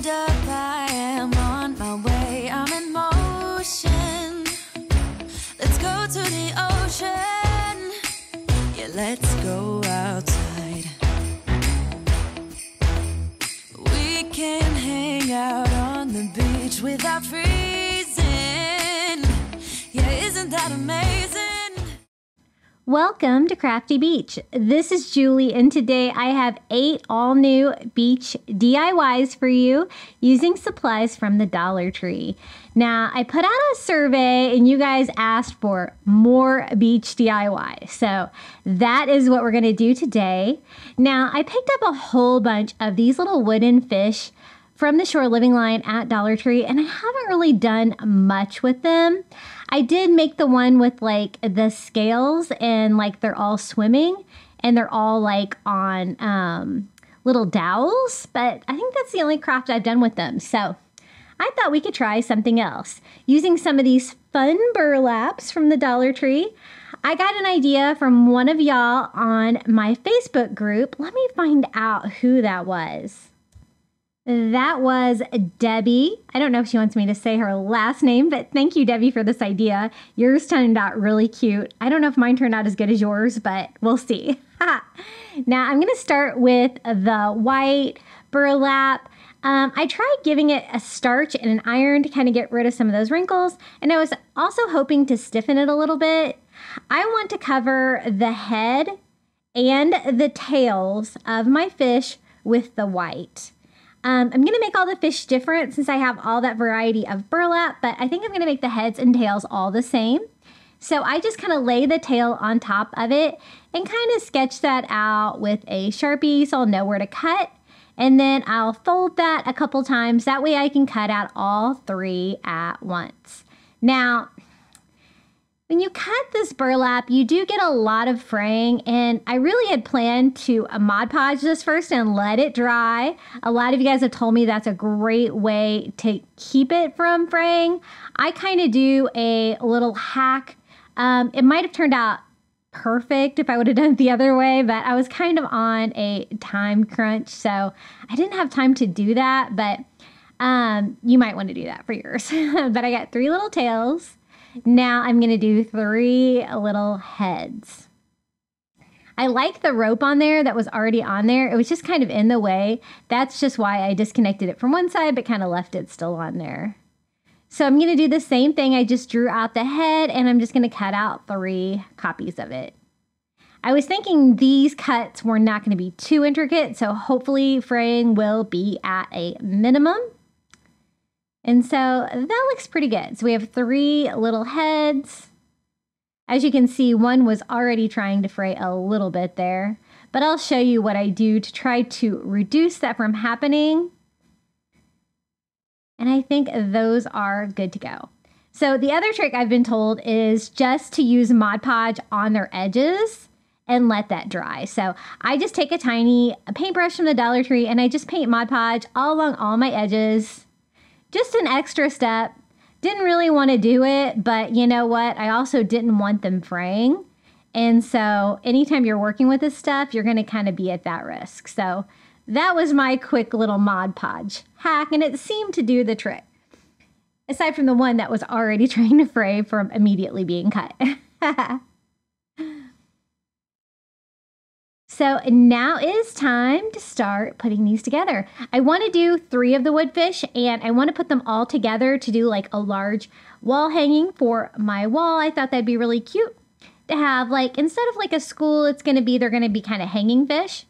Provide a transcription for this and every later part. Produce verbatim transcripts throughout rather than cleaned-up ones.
hold up, I am on my way. I'm in motion. Let's go to the ocean. Yeah, let's go outside. We can hang out on the beach without freezing. Yeah, isn't that amazing? Welcome to Crafty Beach. This is Julie, and today I have eight all-new beach D I Ys for you using supplies from the Dollar Tree. Now, I put out a survey, and you guys asked for more beach D I Y, so that is what we're going to do today. Now, I picked up a whole bunch of these little wooden fish from the Shore Living line at Dollar Tree, and I haven't really done much with them. I did make the one with like the scales, and like they're all swimming and they're all like on um, little dowels, but I think that's the only craft I've done with them. So I thought we could try something else. Using some of these fun burlaps from the Dollar Tree, I got an idea from one of y'all on my Facebook group. Let me find out who that was. That was Debbie. I don't know if she wants me to say her last name, but thank you, Debbie, for this idea. Yours turned out really cute. I don't know if mine turned out as good as yours, but we'll see. Now, I'm going to start with the white burlap. Um, I tried giving it a starch and an iron to kind of get rid of some of those wrinkles, and I was also hoping to stiffen it a little bit. I want to cover the head and the tails of my fish with the white. Um, I'm going to make all the fish different since I have all that variety of burlap, but I think I'm going to make the heads and tails all the same. So I just kind of lay the tail on top of it and kind of sketch that out with a Sharpie so I'll know where to cut. And then I'll fold that a couple times. That way I can cut out all three at once. Now, when you cut this burlap, you do get a lot of fraying, and I really had planned to Mod Podge this first and let it dry. A lot of you guys have told me that's a great way to keep it from fraying. I kind of do a little hack. Um, it might have turned out perfect if I would have done it the other way, but I was kind of on a time crunch, so I didn't have time to do that, but um, you might want to do that for yours. But I got three little tails. Now I'm going to do three little heads. I like the rope on there that was already on there. It was just kind of in the way. That's just why I disconnected it from one side, but kind of left it still on there. So I'm going to do the same thing. I just drew out the head, and I'm just going to cut out three copies of it. I was thinking these cuts were not going to be too intricate, so hopefully fraying will be at a minimum. And so that looks pretty good. So we have three little heads. As you can see, one was already trying to fray a little bit there, but I'll show you what I do to try to reduce that from happening. And I think those are good to go. So the other trick I've been told is just to use Mod Podge on their edges and let that dry. So I just take a tiny paintbrush from the Dollar Tree and I just paint Mod Podge all along all my edges. Just an extra step. Didn't really want to do it, but you know what? I also didn't want them fraying. And so anytime you're working with this stuff, you're going to kind of be at that risk. So that was my quick little Mod Podge hack, and it seemed to do the trick. Aside from the one that was already trying to fray from immediately being cut. So now is time to start putting these together. I want to do three of the woodfish, and I want to put them all together to do like a large wall hanging for my wall. I thought that'd be really cute to have, like, instead of like a school, it's going to be, they're going to be kind of hanging fish.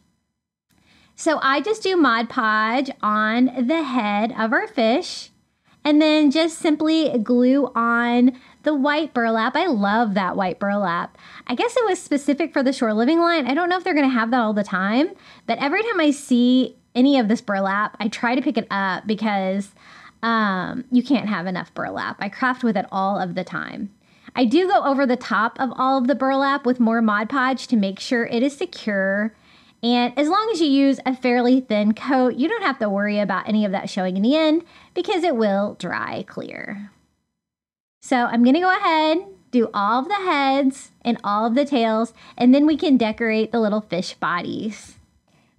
So I just do Mod Podge on the head of our fish and then just simply glue on the white burlap. I love that white burlap. I guess it was specific for the Shore Living line. I don't know if they're going to have that all the time, but every time I see any of this burlap, I try to pick it up because um, you can't have enough burlap. I craft with it all of the time. I do go over the top of all of the burlap with more Mod Podge to make sure it is secure. And as long as you use a fairly thin coat, you don't have to worry about any of that showing in the end because it will dry clear. So I'm going to go ahead, do all of the heads and all of the tails, and then we can decorate the little fish bodies.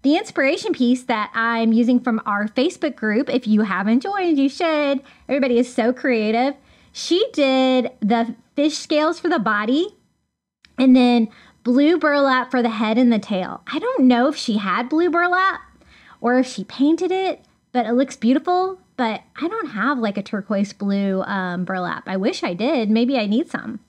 The inspiration piece that I'm using from our Facebook group, if you haven't joined, you should. Everybody is so creative. She did the fish scales for the body and then blue burlap for the head and the tail. I don't know if she had blue burlap or if she painted it, but it looks beautiful. But I don't have like a turquoise blue um, burlap. I wish I did. Maybe I need some.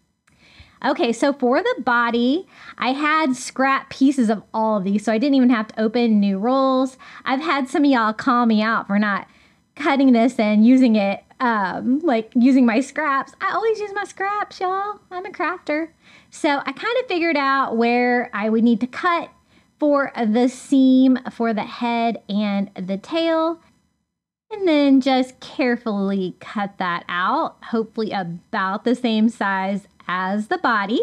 Okay, so for the body, I had scrap pieces of all of these, so I didn't even have to open new rolls. I've had some of y'all call me out for not cutting this and using it, um, like using my scraps. I always use my scraps, y'all. I'm a crafter. So I kind of figured out where I would need to cut for the seam for the head and the tail, and then just carefully cut that out, hopefully about the same size as the body.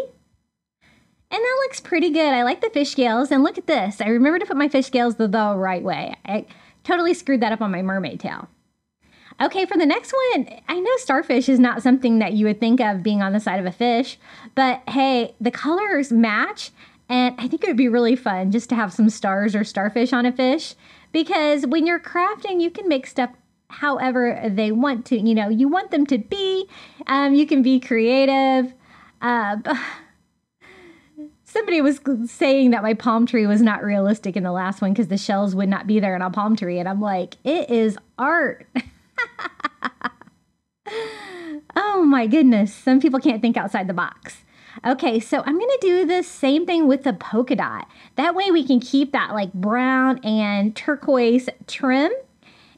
And that looks pretty good. I like the fish scales. And look at this. I remember to put my fish scales the, the right way. I totally screwed that up on my mermaid tail. Okay, for the next one, I know starfish is not something that you would think of being on the side of a fish, but hey, the colors match. And I think it would be really fun just to have some stars or starfish on a fish, because when you're crafting, you can make stuff however they want to, you know, you want them to be. Um, you can be creative. Uh, somebody was saying that my palm tree was not realistic in the last one because the shells would not be there in a palm tree. And I'm like, it is art. Oh my goodness. Some people can't think outside the box. Okay, so I'm going to do the same thing with the polka dot. That way we can keep that like brown and turquoise trim.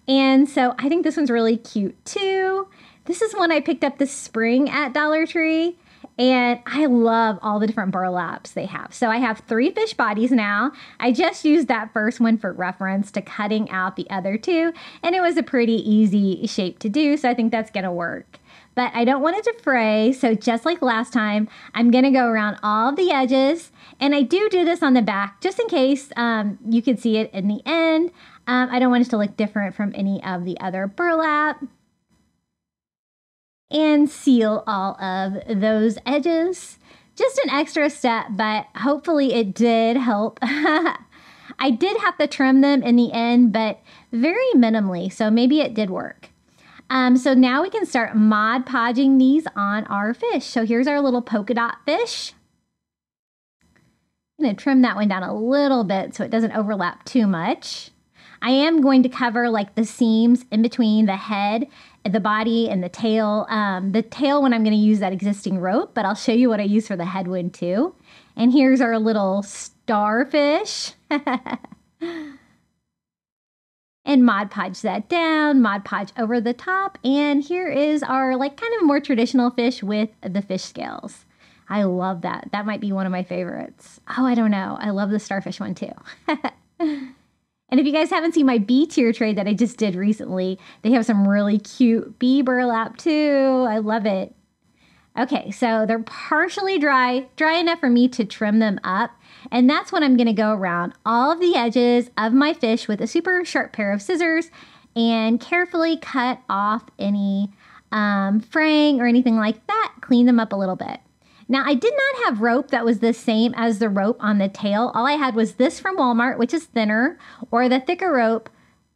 And so I think this one's really cute too. This is one I picked up this spring at Dollar Tree. And I love all the different burlaps they have. So I have three fish bodies now. I just used that first one for reference to cutting out the other two. And it was a pretty easy shape to do. So I think that's going to work. But I don't want it to fray, so just like last time, I'm going to go around all the edges. And I do do this on the back, just in case um, you can see it in the end. Um, I don't want it to look different from any of the other burlap. And seal all of those edges. Just an extra step, but hopefully it did help. I did have to trim them in the end, but very minimally, so maybe it did work. Um, so now we can start Mod Podging these on our fish. So here's our little polka dot fish. I'm going to trim that one down a little bit so it doesn't overlap too much. I am going to cover like the seams in between the head, the body, and the tail. Um, the tail one, I'm going to use that existing rope, but I'll show you what I use for the head one too. And here's our little starfish. And Mod Podge that down, Mod Podge over the top. And here is our like kind of more traditional fish with the fish scales. I love that. That might be one of my favorites. Oh, I don't know. I love the starfish one too. And if you guys haven't seen my bee tier trade that I just did recently, they have some really cute bee burlap too. I love it. Okay, so they're partially dry, dry enough for me to trim them up. And that's when I'm going to go around all of the edges of my fish with a super sharp pair of scissors and carefully cut off any um, fraying or anything like that. Clean them up a little bit. Now, I did not have rope that was the same as the rope on the tail. All I had was this from Walmart, which is thinner, or the thicker rope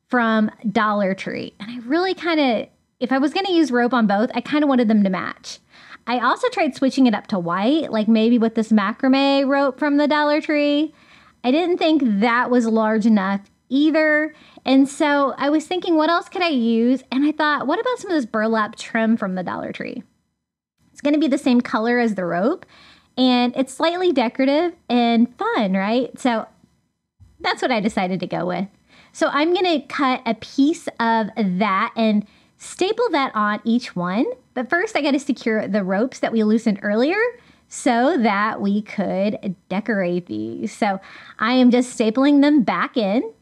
from Dollar Tree. And I really kind of, if I was going to use rope on both, I kind of wanted them to match. I also tried switching it up to white, like maybe with this macrame rope from the Dollar Tree. I didn't think that was large enough either. And so I was thinking, what else could I use? And I thought, what about some of this burlap trim from the Dollar Tree? It's going to be the same color as the rope, and it's slightly decorative and fun, right? So that's what I decided to go with. So I'm going to cut a piece of that and staple that on each one. But first I got to secure the ropes that we loosened earlier so that we could decorate these. So I am just stapling them back in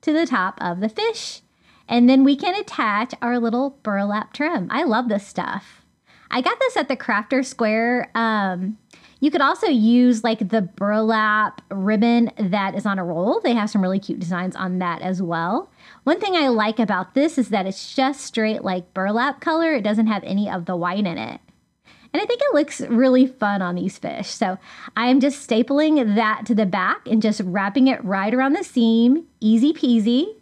to the top of the fish. And then we can attach our little burlap trim. I love this stuff. I got this at the Crafter Square. Um, you could also use like the burlap ribbon that is on a roll. They have some really cute designs on that as well. One thing I like about this is that it's just straight like burlap color. It doesn't have any of the white in it. And I think it looks really fun on these fish. So I am just stapling that to the back and just wrapping it right around the seam. Easy peasy.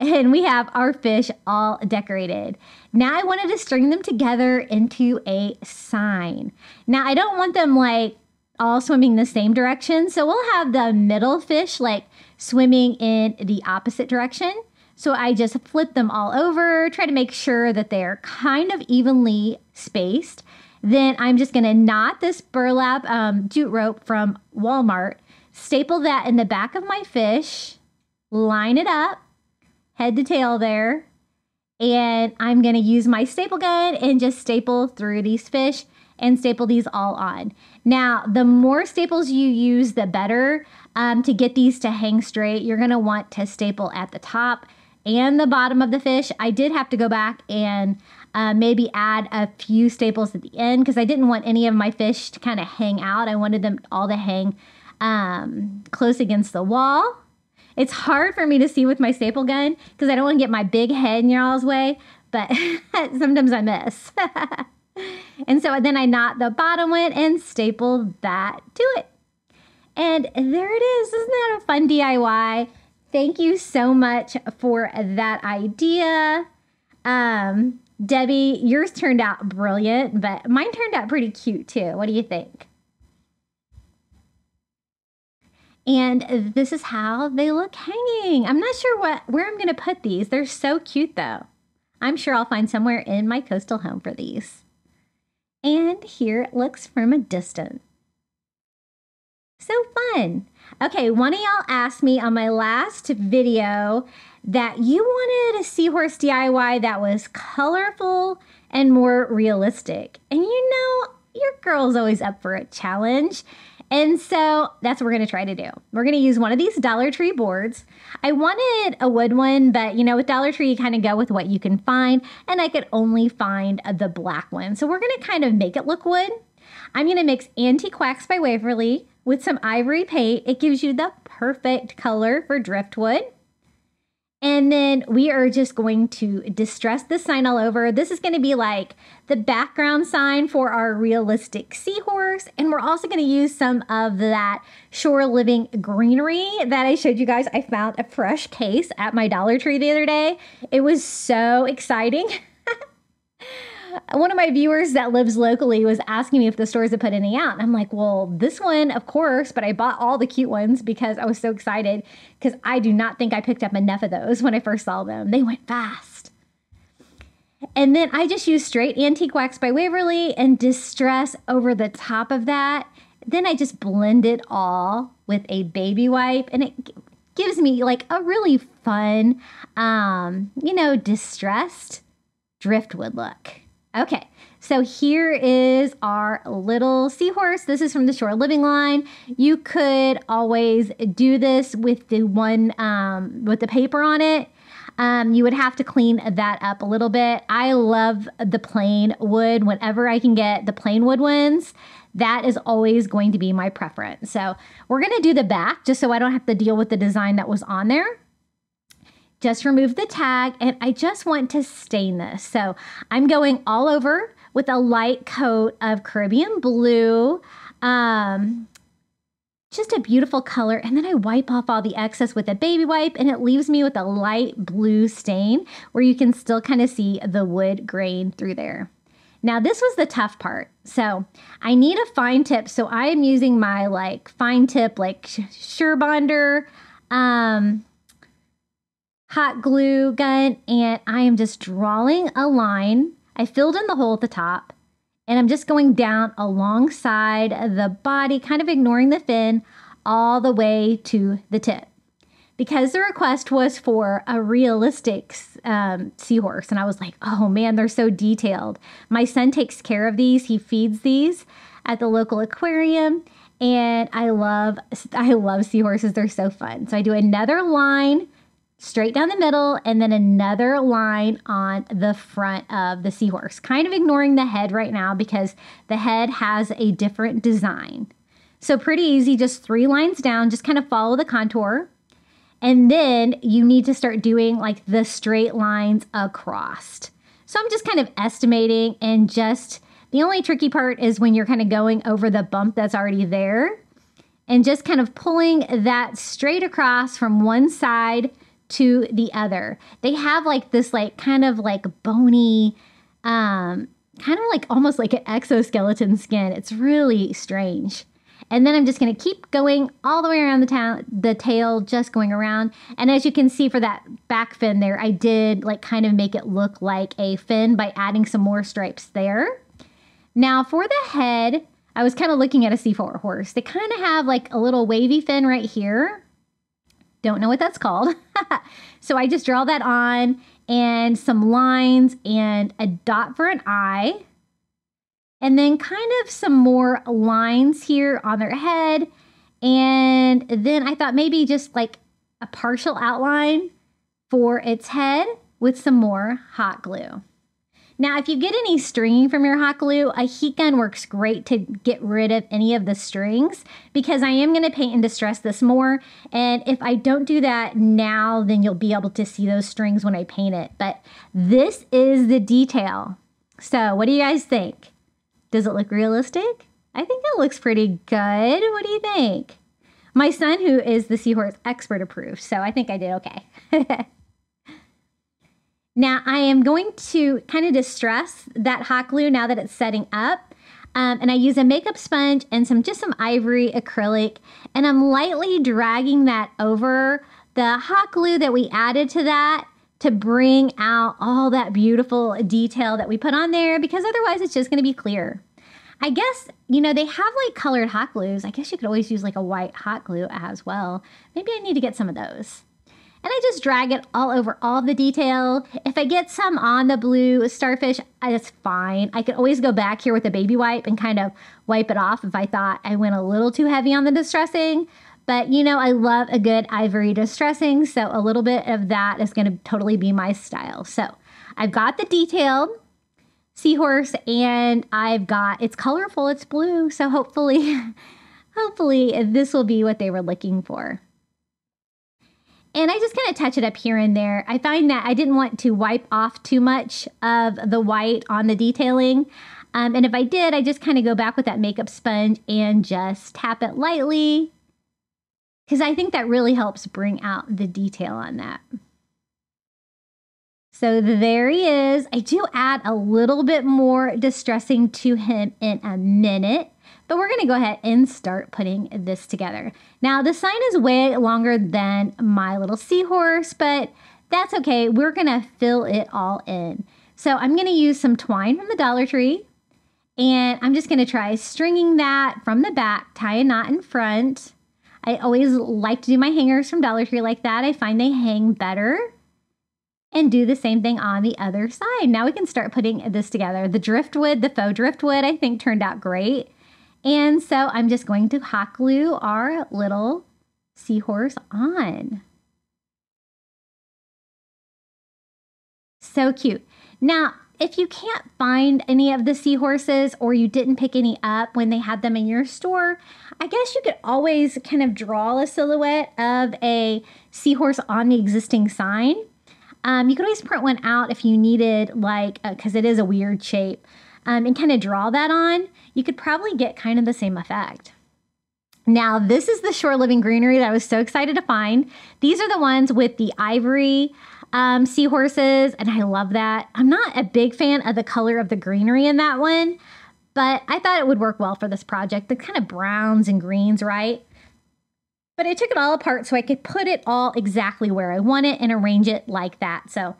And we have our fish all decorated. Now I wanted to string them together into a sign. Now I don't want them like all swimming the same direction. So we'll have the middle fish like swimming in the opposite direction. So I just flip them all over, try to make sure that they're kind of evenly spaced. Then I'm just gonna knot this burlap um, jute rope from Walmart, staple that in the back of my fish, line it up, head to tail there. And I'm gonna use my staple gun and just staple through these fish and staple these all on. Now, the more staples you use, the better. Um, to get these to hang straight, you're gonna want to staple at the top and the bottom of the fish. I did have to go back and uh, maybe add a few staples at the end because I didn't want any of my fish to kind of hang out. I wanted them all to hang um, close against the wall. It's hard for me to see with my staple gun because I don't want to get my big head in y'all's way, but sometimes I miss. And so then I knot the bottom one and staple that to it. And there it is. Isn't that a fun D I Y? Thank you so much for that idea. Um, Debbie, yours turned out brilliant, but mine turned out pretty cute too. What do you think? And this is how they look hanging. I'm not sure what where I'm going to put these. They're so cute though. I'm sure I'll find somewhere in my coastal home for these. And here it looks from a distance. So fun. Okay, one of y'all asked me on my last video that you wanted a seahorse D I Y that was colorful and more realistic. And you know, your girl's always up for a challenge. And so that's what we're going to try to do. We're going to use one of these Dollar Tree boards. I wanted a wood one, but you know, with Dollar Tree, you kind of go with what you can find. And I could only find the black one. So we're going to kind of make it look wood. I'm going to mix Antique Wax by Waverly with some ivory paint. It gives you the perfect color for driftwood. And then we are just going to distress the sign all over. This is going to be like the background sign for our realistic seahorse. And we're also going to use some of that Shore Living greenery that I showed you guys. I found a fresh case at my Dollar Tree the other day. It was so exciting. One of my viewers that lives locally was asking me if the stores had put any out. And I'm like, well, this one, of course, but I bought all the cute ones because I was so excited because I do not think I picked up enough of those when I first saw them. They went fast. And then I just used straight Antique Wax by Waverly and distress over the top of that. Then I just blend it all with a baby wipe and it gives me like a really fun, um, you know, distressed driftwood look. Okay, so here is our little seahorse. This is from the Shore Living line. You could always do this with the one um, with the paper on it. Um, you would have to clean that up a little bit. I love the plain wood. Whenever I can get the plain wood ones, that is always going to be my preference. So we're gonna do the back just so I don't have to deal with the design that was on there. Just remove the tag, and I just want to stain this. So I'm going all over with a light coat of Caribbean blue. Um, just a beautiful color. And then I wipe off all the excess with a baby wipe, and it leaves me with a light blue stain where you can still kind of see the wood grain through there. Now this was the tough part. So I need a fine tip. So I am using my like fine tip, like Surebonder, um, hot glue gun, and I am just drawing a line. I filled in the hole at the top, and I'm just going down alongside the body, kind of ignoring the fin, all the way to the tip. Because the request was for a realistic um, seahorse, and I was like, oh man, they're so detailed. My son takes care of these. He feeds these at the local aquarium, and I love, I love seahorses. They're so fun. So I do another line straight down the middle, and then another line on the front of the seahorse. Kind of ignoring the head right now because the head has a different design. So pretty easy, just three lines down, just kind of follow the contour. And then you need to start doing like the straight lines across. So I'm just kind of estimating, and just the only tricky part is when you're kind of going over the bump that's already there and just kind of pulling that straight across from one side to the other. They have like this like kind of like bony, um, kind of like almost like an exoskeleton skin. It's really strange. And then I'm just going to keep going all the way around the, ta the tail, just going around. And as you can see for that back fin there, I did like kind of make it look like a fin by adding some more stripes there. Now for the head, I was kind of looking at a C four horse. They kind of have like a little wavy fin right here. Don't know what that's called. So I just draw that on, and some lines and a dot for an eye. And then kind of some more lines here on their head. And then I thought maybe just like a partial outline for its head with some more hot glue. Now, if you get any stringing from your hot glue, a heat gun works great to get rid of any of the strings, because I am gonna paint and distress this more. And if I don't do that now, then you'll be able to see those strings when I paint it. But this is the detail. So what do you guys think? Does it look realistic? I think it looks pretty good. What do you think? My son, who is the seahorse expert, approved, so I think I did okay. Now I am going to kind of distress that hot glue now that it's setting up. Um, and I use a makeup sponge and some just some ivory acrylic, and I'm lightly dragging that over the hot glue that we added to that to bring out all that beautiful detail that we put on there, because otherwise it's just gonna be clear. I guess, you know, they have like colored hot glues. I guess you could always use like a white hot glue as well. Maybe I need to get some of those. And I just drag it all over all the detail. If I get some on the blue starfish, that's fine. I could always go back here with a baby wipe and kind of wipe it off if I thought I went a little too heavy on the distressing. But you know, I love a good ivory distressing, so a little bit of that is gonna totally be my style. So I've got the detailed seahorse, and I've got, it's colorful, it's blue. So hopefully, hopefully this will be what they were looking for. And I just kind of touch it up here and there. I find that I didn't want to wipe off too much of the white on the detailing. Um, and if I did, I just kind of go back with that makeup sponge and just tap it lightly, because I think that really helps bring out the detail on that. So there he is. I do add a little bit more distressing to him in a minute, but we're gonna go ahead and start putting this together. Now the sign is way longer than my little seahorse, but that's okay. We're gonna fill it all in. So I'm gonna use some twine from the Dollar Tree, and I'm just gonna try stringing that from the back, tie a knot in front. I always like to do my hangers from Dollar Tree like that. I find they hang better. And do the same thing on the other side. Now we can start putting this together. The driftwood, the faux driftwood, I think turned out great. And so I'm just going to hot glue our little seahorse on. So cute. Now, if you can't find any of the seahorses, or you didn't pick any up when they had them in your store, I guess you could always kind of draw a silhouette of a seahorse on the existing sign. Um, you could always print one out if you needed, like, because it is a weird shape, um, and kind of draw that on. You could probably get kind of the same effect. Now, this is the Shore Living greenery that I was so excited to find. These are the ones with the ivory Um, seahorses, and I love that. I'm not a big fan of the color of the greenery in that one, but I thought it would work well for this project. The kind of browns and greens, right? But I took it all apart so I could put it all exactly where I want it and arrange it like that. So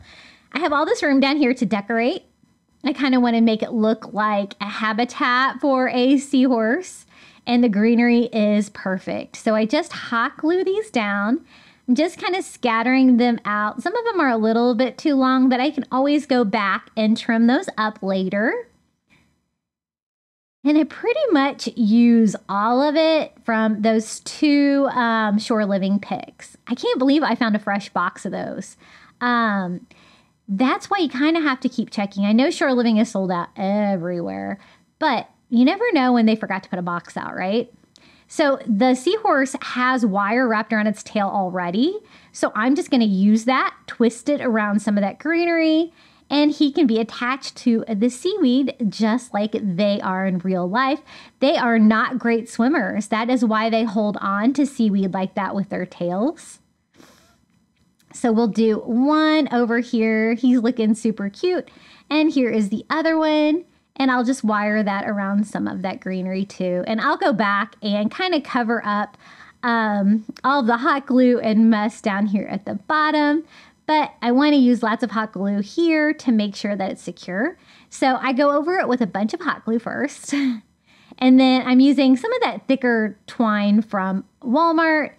I have all this room down here to decorate. I kind of want to make it look like a habitat for a seahorse, and the greenery is perfect. So I just hot glue these down. I'm just kind of scattering them out. Some of them are a little bit too long, but I can always go back and trim those up later. And I pretty much use all of it from those two um, Shore Living picks. I can't believe I found a fresh box of those. Um, that's why you kind of have to keep checking. I know Shore Living is sold out everywhere, but you never know when they forgot to put a box out, right? So the seahorse has wire wrapped around its tail already. So I'm just gonna use that, twist it around some of that greenery, and he can be attached to the seaweed just like they are in real life. They are not great swimmers. That is why they hold on to seaweed like that with their tails. So we'll do one over here. He's looking super cute. And here is the other one. And I'll just wire that around some of that greenery too. And I'll go back and kind of cover up um, all the hot glue and mess down here at the bottom. But I want to use lots of hot glue here to make sure that it's secure. So I go over it with a bunch of hot glue first. And then I'm using some of that thicker twine from Walmart.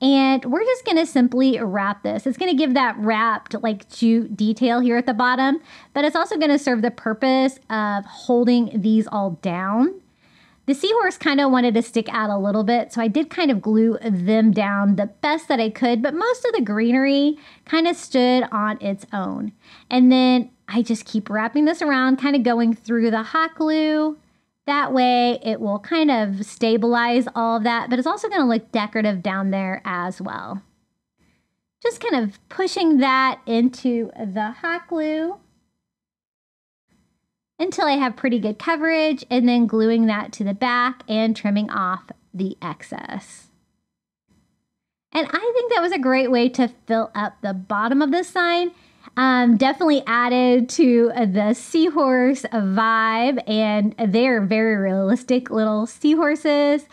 And we're just going to simply wrap this. It's going to give that wrapped like jute detail here at the bottom, but it's also going to serve the purpose of holding these all down. The seahorse kind of wanted to stick out a little bit, so I did kind of glue them down the best that I could, but most of the greenery kind of stood on its own. And then I just keep wrapping this around, kind of going through the hot glue. That way it will kind of stabilize all of that, but it's also going to look decorative down there as well. Just kind of pushing that into the hot glue until I have pretty good coverage, and then gluing that to the back and trimming off the excess. And I think that was a great way to fill up the bottom of this sign. Um, definitely added to the seahorse vibe, and they're very realistic little seahorses.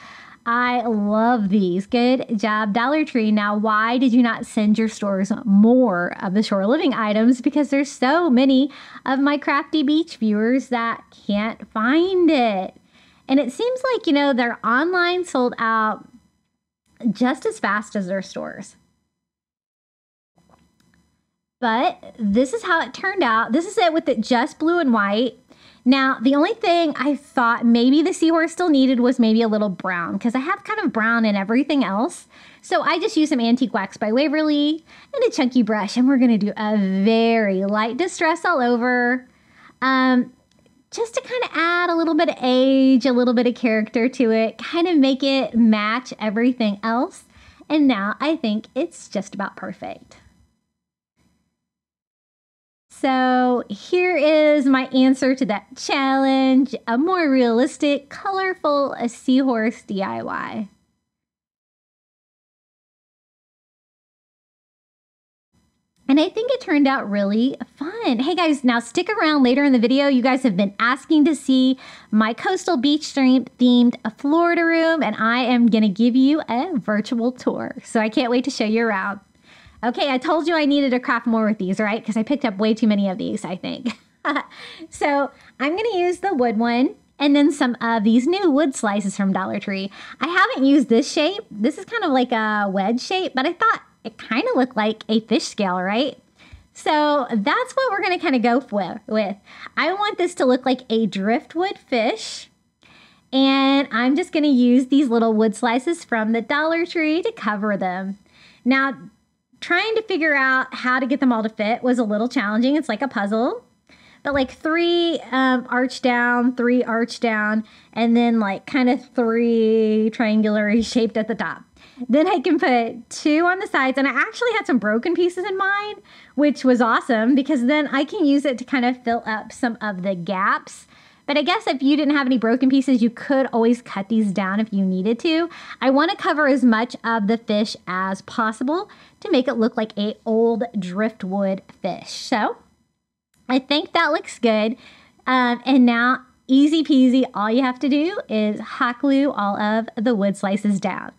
I love these. Good job, Dollar Tree. Now, why did you not send your stores more of the Shore Living items? Because there's so many of my Crafty Beach viewers that can't find it. And it seems like, you know, they're online sold out just as fast as their stores. But this is how it turned out. This is it with it just blue and white. Now, the only thing I thought maybe the seahorse still needed was maybe a little brown, because I have kind of brown in everything else. So I just used some antique wax by Waverly and a chunky brush, and we're gonna do a very light distress all over, um, just to kind of add a little bit of age, a little bit of character to it, kind of make it match everything else. And now I think it's just about perfect. So here is my answer to that challenge, a more realistic, colorful a seahorse D I Y. And I think it turned out really fun. Hey guys, now stick around later in the video. You guys have been asking to see my coastal beach stream themed Florida room, and I am gonna give you a virtual tour. So I can't wait to show you around. Okay, I told you I needed to craft more with these, right? Because I picked up way too many of these, I think. So I'm gonna use the wood one and then some of these new wood slices from Dollar Tree. I haven't used this shape. This is kind of like a wedge shape, but I thought it kind of looked like a fish scale, right? So that's what we're gonna kind of go with. I want this to look like a driftwood fish. And I'm just gonna use these little wood slices from the Dollar Tree to cover them. Now, trying to figure out how to get them all to fit was a little challenging. It's like a puzzle, but like three um, arch down, three arch down, and then like kind of three triangular shaped at the top. Then I can put two on the sides, and I actually had some broken pieces in mind, which was awesome because then I can use it to kind of fill up some of the gaps. But I guess if you didn't have any broken pieces, you could always cut these down if you needed to. I want to cover as much of the fish as possible to make it look like an old driftwood fish. So I think that looks good. Um, and now easy peasy, all you have to do is hot glue all of the wood slices down.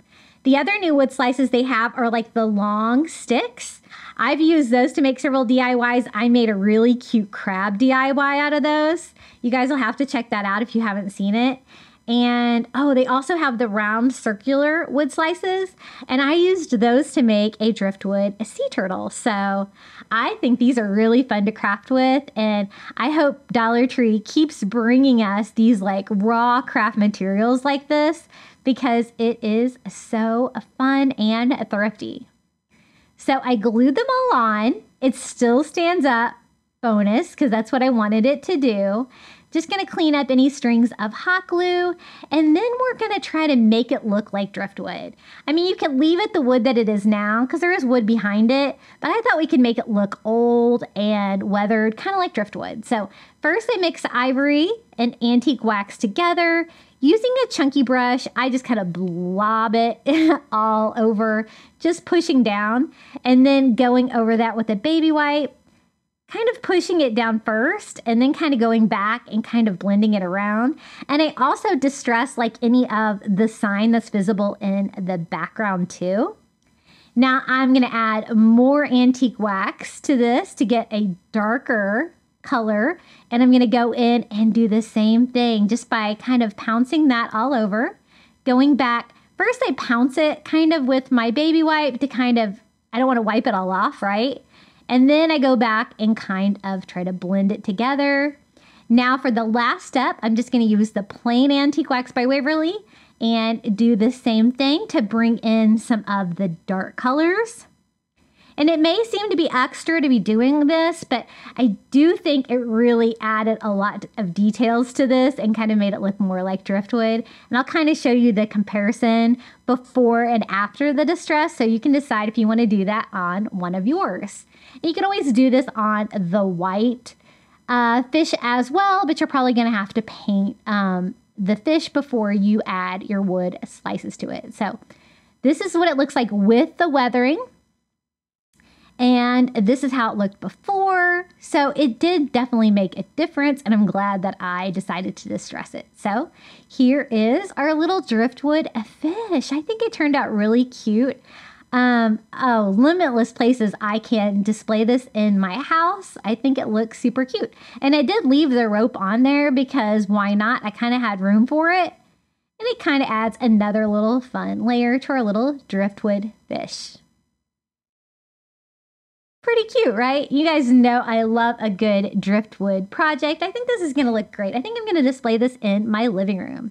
The other new wood slices they have are like the long sticks. I've used those to make several D I Ys. I made a really cute crab D I Y out of those. You guys will have to check that out if you haven't seen it. And oh, they also have the round circular wood slices, and I used those to make a driftwood sea turtle. So I think these are really fun to craft with, and I hope Dollar Tree keeps bringing us these like raw craft materials like this because it is so fun and thrifty. So I glued them all on. It still stands up, bonus, because that's what I wanted it to do. Just gonna clean up any strings of hot glue, and then we're gonna try to make it look like driftwood. I mean, you can leave it the wood that it is now because there is wood behind it, but I thought we could make it look old and weathered, kind of like driftwood. So first I mix ivory and antique wax together. Using a chunky brush, I just kind of blob it all over, just pushing down, and then going over that with a baby wipe, kind of pushing it down first, and then kind of going back and kind of blending it around. And I also distress like any of the sign that's visible in the background too. Now I'm gonna add more antique wax to this to get a darker color, and I'm going to go in and do the same thing just by kind of pouncing that all over, going back. First I pounce it kind of with my baby wipe to kind of, I don't want to wipe it all off, right? And then I go back and kind of try to blend it together. Now for the last step, I'm just going to use the plain antique wax by Waverly and do the same thing to bring in some of the dark colors. And it may seem to be extra to be doing this, but I do think it really added a lot of details to this and kind of made it look more like driftwood. And I'll kind of show you the comparison before and after the distress, so you can decide if you want to do that on one of yours. And you can always do this on the white uh, fish as well, but you're probably going to have to paint um, the fish before you add your wood slices to it. So this is what it looks like with the weathering. And this is how it looked before. So it did definitely make a difference, and I'm glad that I decided to distress it. So here is our little driftwood fish. I think it turned out really cute. Um, oh, limitless places I can display this in my house. I think it looks super cute. And I did leave the rope on there because why not? I kind of had room for it. And it kind of adds another little fun layer to our little driftwood fish. Pretty cute, right? You guys know I love a good driftwood project. I think this is gonna look great. I think I'm gonna display this in my living room.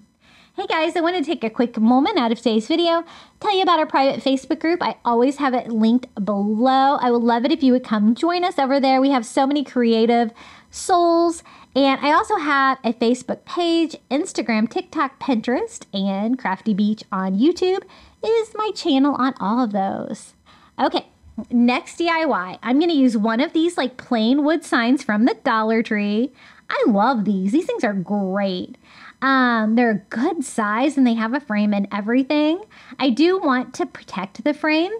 Hey guys, I wanna take a quick moment out of today's video, tell you about our private Facebook group. I always have it linked below. I would love it if you would come join us over there. We have so many creative souls. And I also have a Facebook page, Instagram, TikTok, Pinterest, and Crafty Beach on YouTube is my channel on all of those. Okay. Next D I Y, I'm going to use one of these like plain wood signs from the Dollar Tree. I love these. These things are great. Um, they're a good size and they have a frame and everything. I do want to protect the frame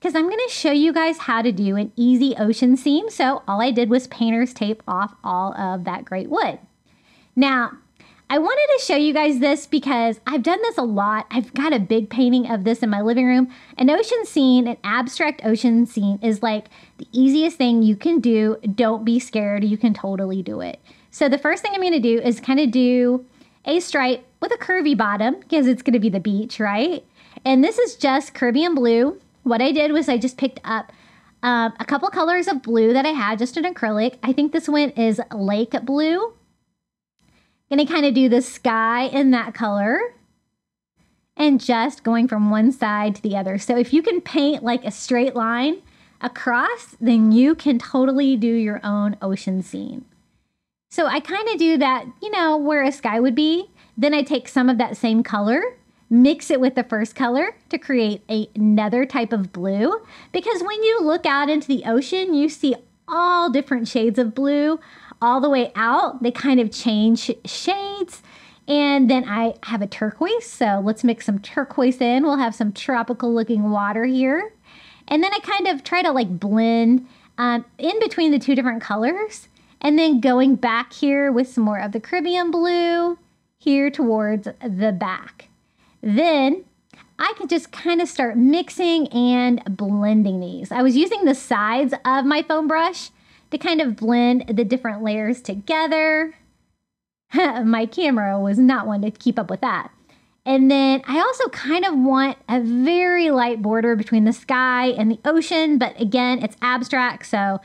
because I'm going to show you guys how to do an easy ocean seam. So all I did was painter's tape off all of that great wood. Now, I wanted to show you guys this because I've done this a lot. I've got a big painting of this in my living room. An ocean scene, an abstract ocean scene is like the easiest thing you can do. Don't be scared. You can totally do it. So the first thing I'm going to do is kind of do a stripe with a curvy bottom because it's going to be the beach, right? And this is just Caribbean blue. What I did was I just picked up um, a couple colors of blue that I had, just an acrylic. I think this one is lake blue. Gonna kind of do the sky in that color and just going from one side to the other. So if you can paint like a straight line across, then you can totally do your own ocean scene. So I kind of do that, you know, where a sky would be. Then I take some of that same color, mix it with the first color to create another type of blue. Because when you look out into the ocean, you see all different shades of blue. All the way out, they kind of change shades. And then I have a turquoise, so let's mix some turquoise in. We'll have some tropical looking water here. And then I kind of try to like blend um, in between the two different colors. And then going back here with some more of the Caribbean blue here towards the back. Then I could just kind of start mixing and blending these. I was using the sides of my foam brush to kind of blend the different layers together. My camera was not one to keep up with that. And then I also kind of want a very light border between the sky and the ocean, but again, it's abstract, so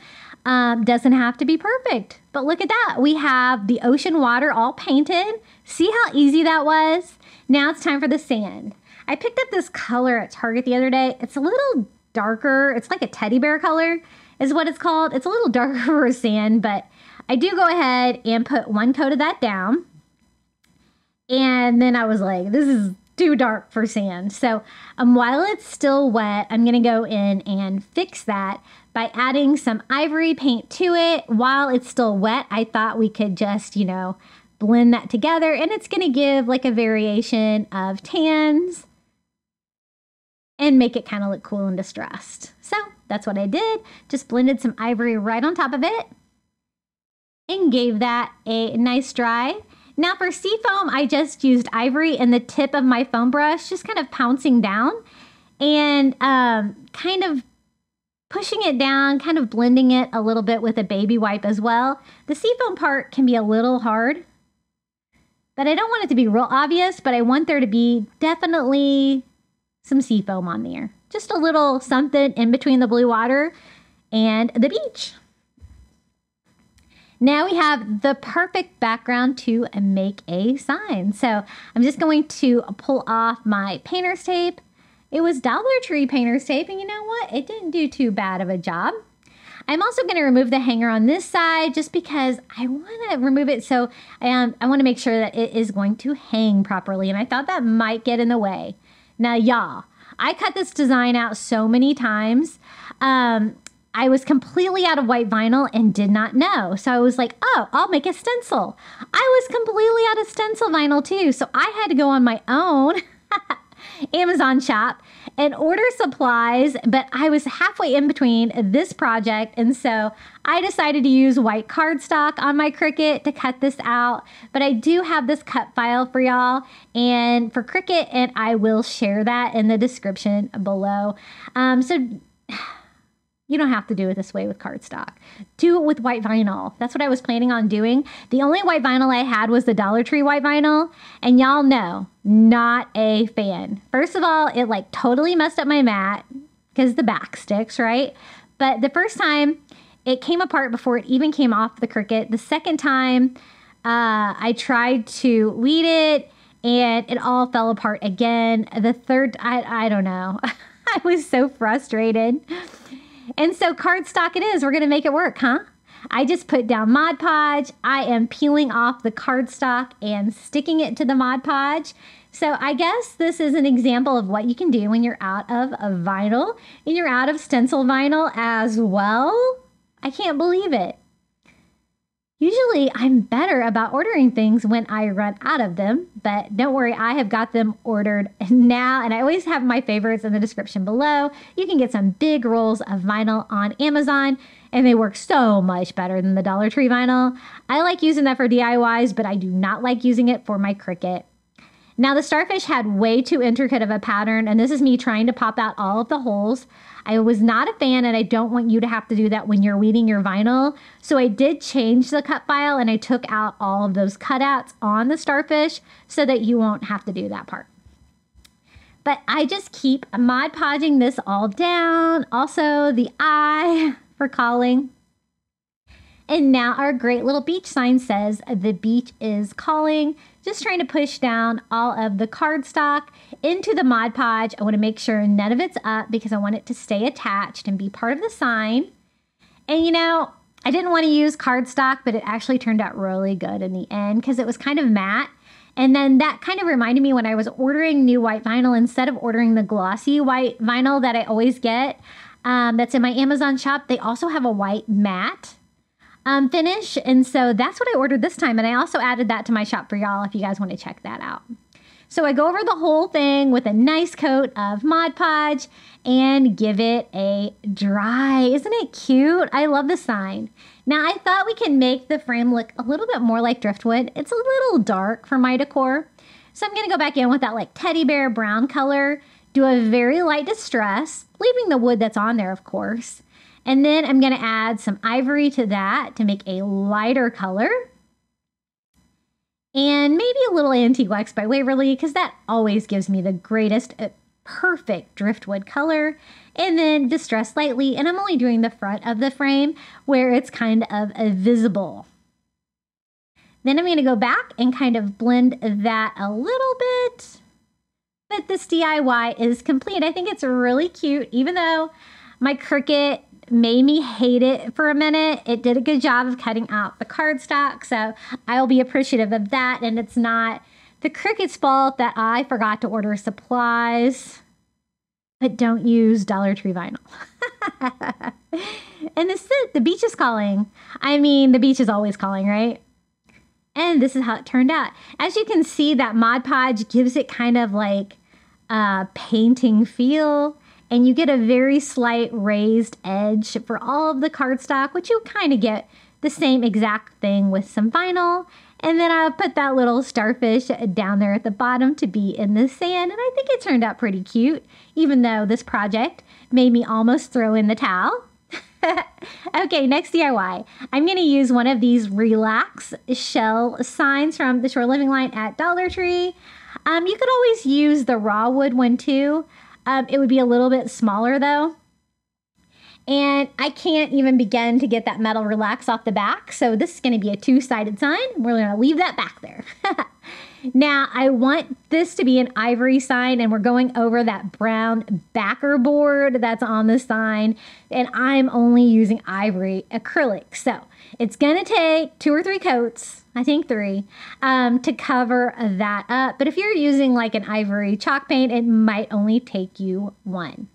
um, doesn't have to be perfect. But look at that, we have the ocean water all painted. See how easy that was? Now it's time for the sand. I picked up this color at Target the other day. It's a little darker, it's like a teddy bear color, is what it's called. It's a little darker for sand, but I do go ahead and put one coat of that down. And then I was like, this is too dark for sand. So um, while it's still wet, I'm going to go in and fix that by adding some ivory paint to it. While it's still wet, I thought we could just, you know, blend that together. And it's going to give like a variation of tans and make it kind of look cool and distressed. So that's what I did. Just blended some ivory right on top of it and gave that a nice dry. Now for sea foam, I just used ivory and the tip of my foam brush, just kind of pouncing down and um, kind of pushing it down, kind of blending it a little bit with a baby wipe as well. The sea foam part can be a little hard, but I don't want it to be real obvious, but I want there to be definitely some sea foam on there. Just a little something in between the blue water and the beach. Now we have the perfect background to make a sign. So I'm just going to pull off my painter's tape. It was Dollar Tree painter's tape, and you know what? It didn't do too bad of a job. I'm also gonna remove the hanger on this side just because I wanna remove it so um, I wanna make sure that it is going to hang properly, and I thought that might get in the way. Now y'all, I cut this design out so many times. Um, I was completely out of white vinyl and did not know. So I was like, oh, I'll make a stencil. I was completely out of stencil vinyl too. So I had to go on my own Amazon shop and order supplies, but I was halfway in between this project. And so I decided to use white cardstock on my Cricut to cut this out, but I do have this cut file for y'all and for Cricut, and I will share that in the description below. Um, so you don't have to do it this way with cardstock. Do it with white vinyl. That's what I was planning on doing. The only white vinyl I had was the Dollar Tree white vinyl. And y'all know, not a fan. First of all, it like totally messed up my mat because the back sticks, right? But the first time it came apart before it even came off the Cricut. The second time uh, I tried to weed it and it all fell apart again. The third, I, I don't know. I was so frustrated. And so cardstock it is. We're going to make it work, huh? I just put down Mod Podge. I am peeling off the cardstock and sticking it to the Mod Podge. So I guess this is an example of what you can do when you're out of a vinyl and you're out of stencil vinyl as well. I can't believe it. Usually I'm better about ordering things when I run out of them, but don't worry, I have got them ordered now, and I always have my favorites in the description below. You can get some big rolls of vinyl on Amazon, and they work so much better than the Dollar Tree vinyl. I like using that for D I Ys, but I do not like using it for my Cricut. Now the starfish had way too intricate of a pattern, and this is me trying to pop out all of the holes. I was not a fan, and I don't want you to have to do that when you're weeding your vinyl. So I did change the cut file, and I took out all of those cutouts on the starfish so that you won't have to do that part. But I just keep Mod Podging this all down. Also the eye for calling. And now our great little beach sign says, "The beach is calling." Just trying to push down all of the cardstock into the Mod Podge. I want to make sure none of it's up because I want it to stay attached and be part of the sign. And you know, I didn't want to use cardstock, but it actually turned out really good in the end because it was kind of matte. And then that kind of reminded me when I was ordering new white vinyl, instead of ordering the glossy white vinyl that I always get um, that's in my Amazon shop, they also have a white matte Um, finish, and so that's what I ordered this time, and I also added that to my shop for y'all if you guys want to check that out. So I go over the whole thing with a nice coat of Mod Podge and give it a dry. Isn't it cute? I love the sign. Now I thought we can make the frame look a little bit more like driftwood. It's a little dark for my decor, so I'm gonna go back in with that like teddy bear brown color, do a very light distress, leaving the wood that's on there of course. And then I'm going to add some ivory to that to make a lighter color. And maybe a little Antique Wax by Waverly, because that always gives me the greatest, uh, perfect driftwood color. And then distress lightly, and I'm only doing the front of the frame where it's kind of uh, visible. Then I'm going to go back and kind of blend that a little bit. But this D I Y is complete. I think it's really cute, even though my Cricut made me hate it for a minute. It did a good job of cutting out the cardstock, so I'll be appreciative of that. And it's not the Cricut's fault that I forgot to order supplies. But don't use Dollar Tree vinyl. And this is it. The beach is calling. I mean, the beach is always calling, right? And this is how it turned out. As you can see, that Mod Podge gives it kind of like a painting feel. And you get a very slight raised edge for all of the cardstock, which you kind of get the same exact thing with some vinyl. And then I put that little starfish down there at the bottom to be in the sand. And I think it turned out pretty cute, even though this project made me almost throw in the towel. Okay, next D I Y. I'm going to use one of these relax shell signs from the Shore Living line at Dollar Tree. Um, you could always use the raw wood one too. Um, it would be a little bit smaller though. And I can't even begin to get that metal relax off the back. So this is going to be a two-sided sign. We're going to leave that back there. Now, I want this to be an ivory sign, and we're going over that brown backer board that's on the sign. And I'm only using ivory acrylic. So it's going to take two or three coats, I think three, um, to cover that up. But if you're using like an ivory chalk paint, it might only take you one.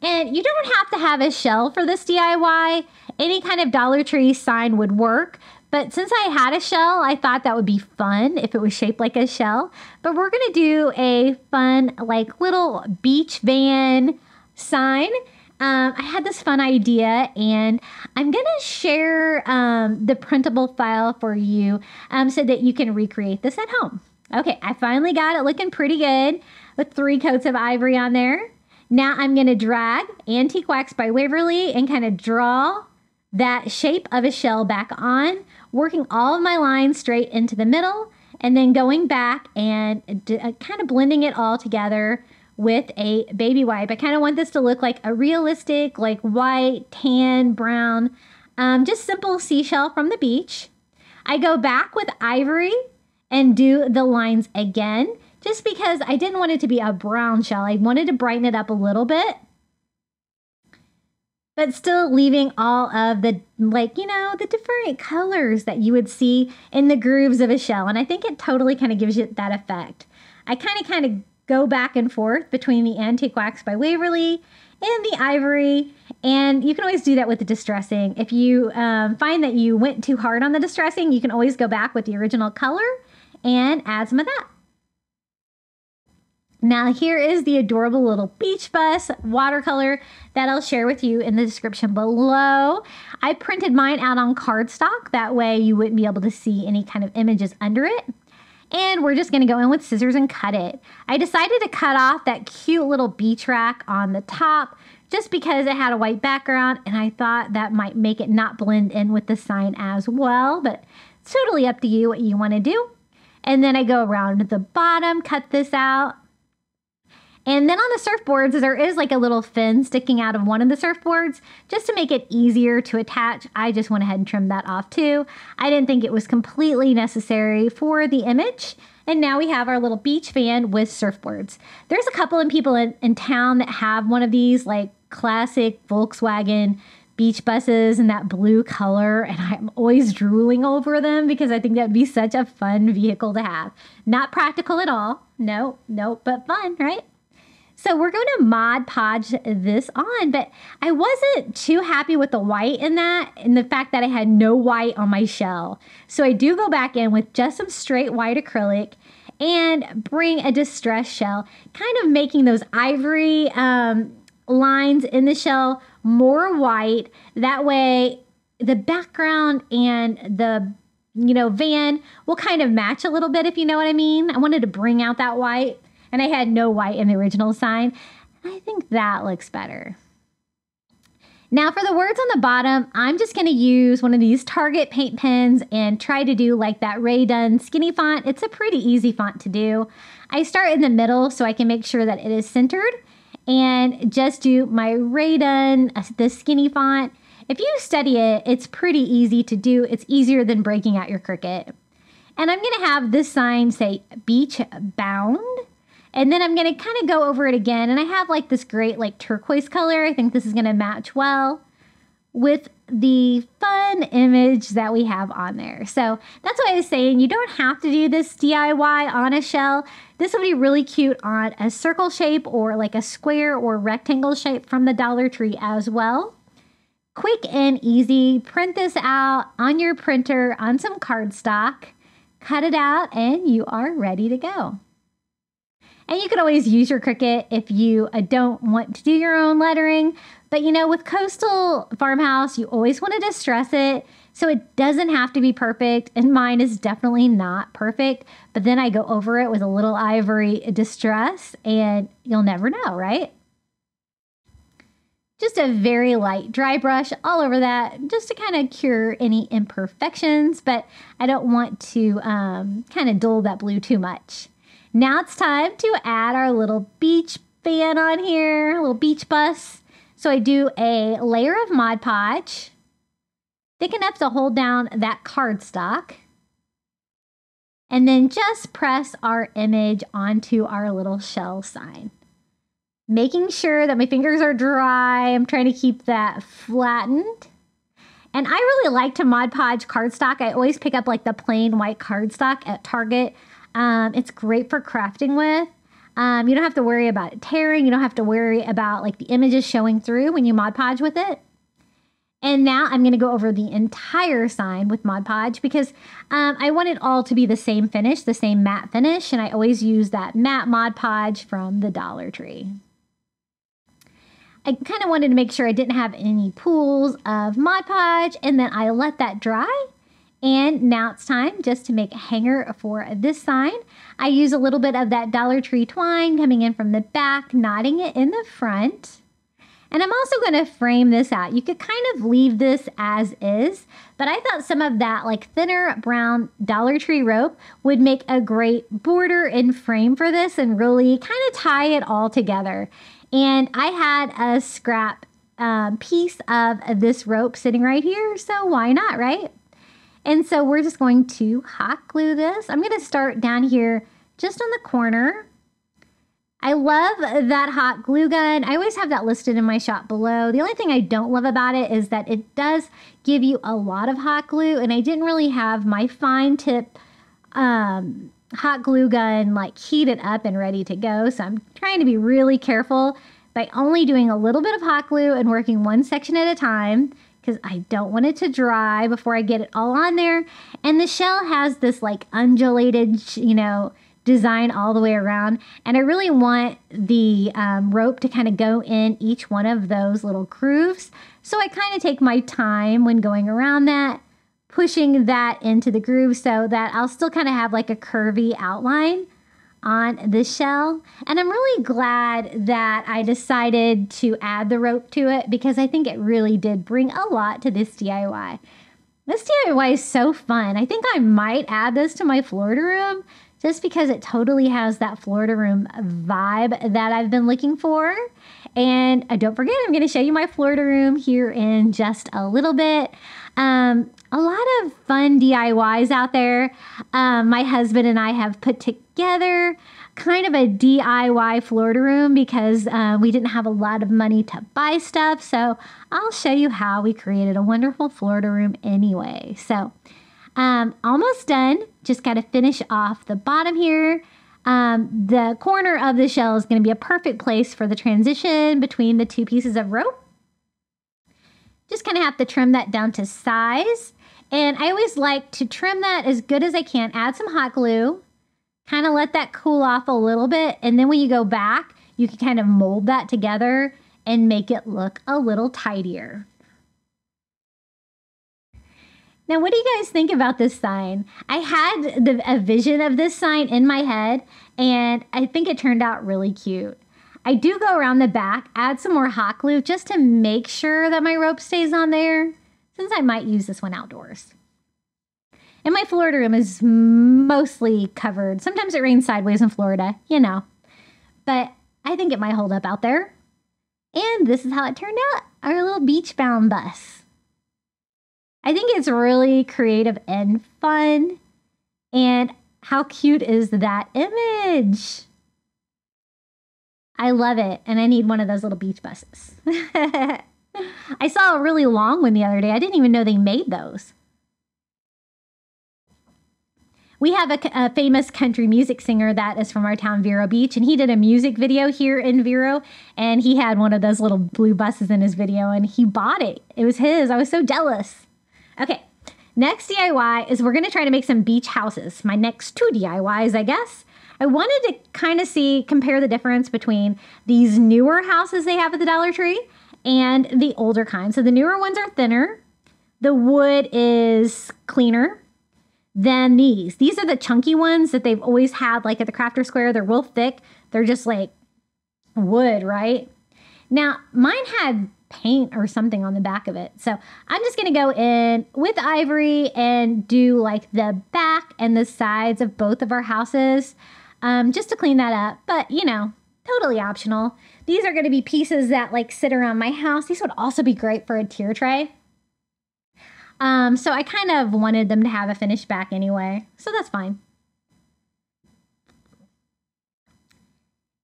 And you don't have to have a shell for this D I Y. Any kind of Dollar Tree sign would work. But since I had a shell, I thought that would be fun if it was shaped like a shell. But we're going to do a fun, like, little beach van sign. Um, I had this fun idea, and I'm going to share um, the printable file for you um, so that you can recreate this at home. Okay, I finally got it looking pretty good with three coats of ivory on there. Now I'm going to drag Antique Wax by Waverly and kind of draw that shape of a shell back on, working all of my lines straight into the middle, and then going back and kind of blending it all together with a baby wipe. I kind of want this to look like a realistic, like white, tan, brown, um, just simple seashell from the beach. I go back with ivory and do the lines again. Just because I didn't want it to be a brown shell. I wanted to brighten it up a little bit. But still leaving all of the, like, you know, the different colors that you would see in the grooves of a shell. And I think it totally kind of gives you that effect. I kind of kind of go back and forth between the Antique Wax by Waverly and the ivory. And you can always do that with the distressing. If you um, find that you went too hard on the distressing, you can always go back with the original color and add some of that. Now here is the adorable little beach bus watercolor that I'll share with you in the description below. I printed mine out on cardstock. That way you wouldn't be able to see any kind of images under it. And we're just going to go in with scissors and cut it. I decided to cut off that cute little beach rack on the top just because it had a white background, and I thought that might make it not blend in with the sign as well. But it's totally up to you what you want to do. And then I go around the bottom, cut this out. And then on the surfboards, there is like a little fin sticking out of one of the surfboards. Just to make it easier to attach, I just went ahead and trimmed that off too. I didn't think it was completely necessary for the image. And now we have our little beach van with surfboards. There's a couple of people in, in town that have one of these like classic Volkswagen beach buses in that blue color. And I'm always drooling over them because I think that'd be such a fun vehicle to have. Not practical at all. No, no, but fun, right? So we're going to Mod Podge this on, but I wasn't too happy with the white in that and the fact that I had no white on my shell. So I do go back in with just some straight white acrylic and bring a distressed shell, kind of making those ivory um, lines in the shell more white. That way the background and the, you know, van will kind of match a little bit, if you know what I mean. I wanted to bring out that white. And I had no white in the original sign. I think that looks better. Now for the words on the bottom, I'm just going to use one of these Target paint pens and try to do like that Ray Dunn skinny font. It's a pretty easy font to do. I start in the middle so I can make sure that it is centered and just do my Ray Dunn, the skinny font. If you study it, it's pretty easy to do. It's easier than breaking out your Cricut. And I'm going to have this sign say Beach Bound. And then I'm going to kind of go over it again. And I have like this great like turquoise color. I think this is going to match well. with the fun image that we have on there. So that's why I was saying you don't have to do this D I Y on a shell. This would be really cute on a circle shape or like a square or rectangle shape from the Dollar Tree as well. Quick and easy. Print this out on your printer on some cardstock, cut it out, and you are ready to go. And you can always use your Cricut if you don't want to do your own lettering. But you know, with coastal farmhouse, you always want to distress it. So it doesn't have to be perfect. And mine is definitely not perfect. But then I go over it with a little ivory distress and you'll never know, right? Just a very light dry brush all over that just to kind of cure any imperfections. But I don't want to um, kind of dull that blue too much. Now it's time to add our little beach fan on here, a little beach bus. So I do a layer of Mod Podge, thick enough to hold down that cardstock. And then just press our image onto our little shell sign. Making sure that my fingers are dry. I'm trying to keep that flattened. And I really like to Mod Podge cardstock. I always pick up like the plain white cardstock at Target. Um, it's great for crafting with. Um, you don't have to worry about it tearing. You don't have to worry about like the images showing through when you Mod Podge with it. And now I'm going to go over the entire sign with Mod Podge because um, I want it all to be the same finish, the same matte finish. And I always use that matte Mod Podge from the Dollar Tree. I kind of wanted to make sure I didn't have any pools of Mod Podge, and then I let that dry. And now it's time just to make a hanger for this sign. I use a little bit of that Dollar Tree twine coming in from the back, knotting it in the front. And I'm also going to frame this out. You could kind of leave this as is, but I thought some of that like thinner brown Dollar Tree rope would make a great border and frame for this and really kind of tie it all together. And I had a scrap um, piece of this rope sitting right here, so why not, right? And so we're just going to hot glue this. I'm going to start down here just on the corner. I love that hot glue gun. I always have that listed in my shop below. The only thing I don't love about it is that it does give you a lot of hot glue. And I didn't really have my fine tip um, hot glue gun like heated up and ready to go. So I'm trying to be really careful by only doing a little bit of hot glue and working one section at a time, because I don't want it to dry before I get it all on there. And the shell has this like undulated, you know, design all the way around. And I really want the um, rope to kind of go in each one of those little grooves. So I kind of take my time when going around that, pushing that into the groove so that I'll still kind of have like a curvy outline on the shell. And I'm really glad that I decided to add the rope to it because I think it really did bring a lot to this D I Y. This D I Y is so fun. I think I might add this to my Florida room just because it totally has that Florida room vibe that I've been looking for. And don't forget, I'm going to show you my Florida room here in just a little bit. Um, a lot of fun D I Ys out there. Um, my husband and I have put together kind of a D I Y Florida room because uh, we didn't have a lot of money to buy stuff. So I'll show you how we created a wonderful Florida room anyway. So um, almost done. Just got to finish off the bottom here. Um, the corner of the shell is going to be a perfect place for the transition between the two pieces of rope. Just kind of have to trim that down to size. And I always like to trim that as good as I can. Add some hot glue, kind of let that cool off a little bit. And then when you go back, you can kind of mold that together and make it look a little tidier. Now, what do you guys think about this sign? I had the, a vision of this sign in my head, and I think it turned out really cute. I do go around the back, add some more hot glue just to make sure that my rope stays on there, since I might use this one outdoors. And my Florida room is mostly covered. Sometimes it rains sideways in Florida, you know, but I think it might hold up out there. And this is how it turned out, our little beach-bound bus. I think it's really creative and fun. And how cute is that image? I love it. And I need one of those little beach buses. I saw a really long one the other day. I didn't even know they made those. We have a, a famous country music singer that is from our town, Vero Beach, and he did a music video here in Vero, and he had one of those little blue buses in his video, and he bought it. It was his. I was so jealous. Okay, next D I Y is we're going to try to make some beach houses. My next two D I Ys, I guess. I wanted to kind of see, compare the difference between these newer houses they have at the Dollar Tree and the older kind. So the newer ones are thinner. The wood is cleaner than these. These are the chunky ones that they've always had, like at the Crafter Square. They're real thick. They're just like wood, right? Now, mine had paint or something on the back of it. So I'm just going to go in with ivory and do like the back and the sides of both of our houses um, just to clean that up. But, you know, totally optional. These are going to be pieces that like sit around my house. These would also be great for a tier tray. Um, so I kind of wanted them to have a finished back anyway, so that's fine.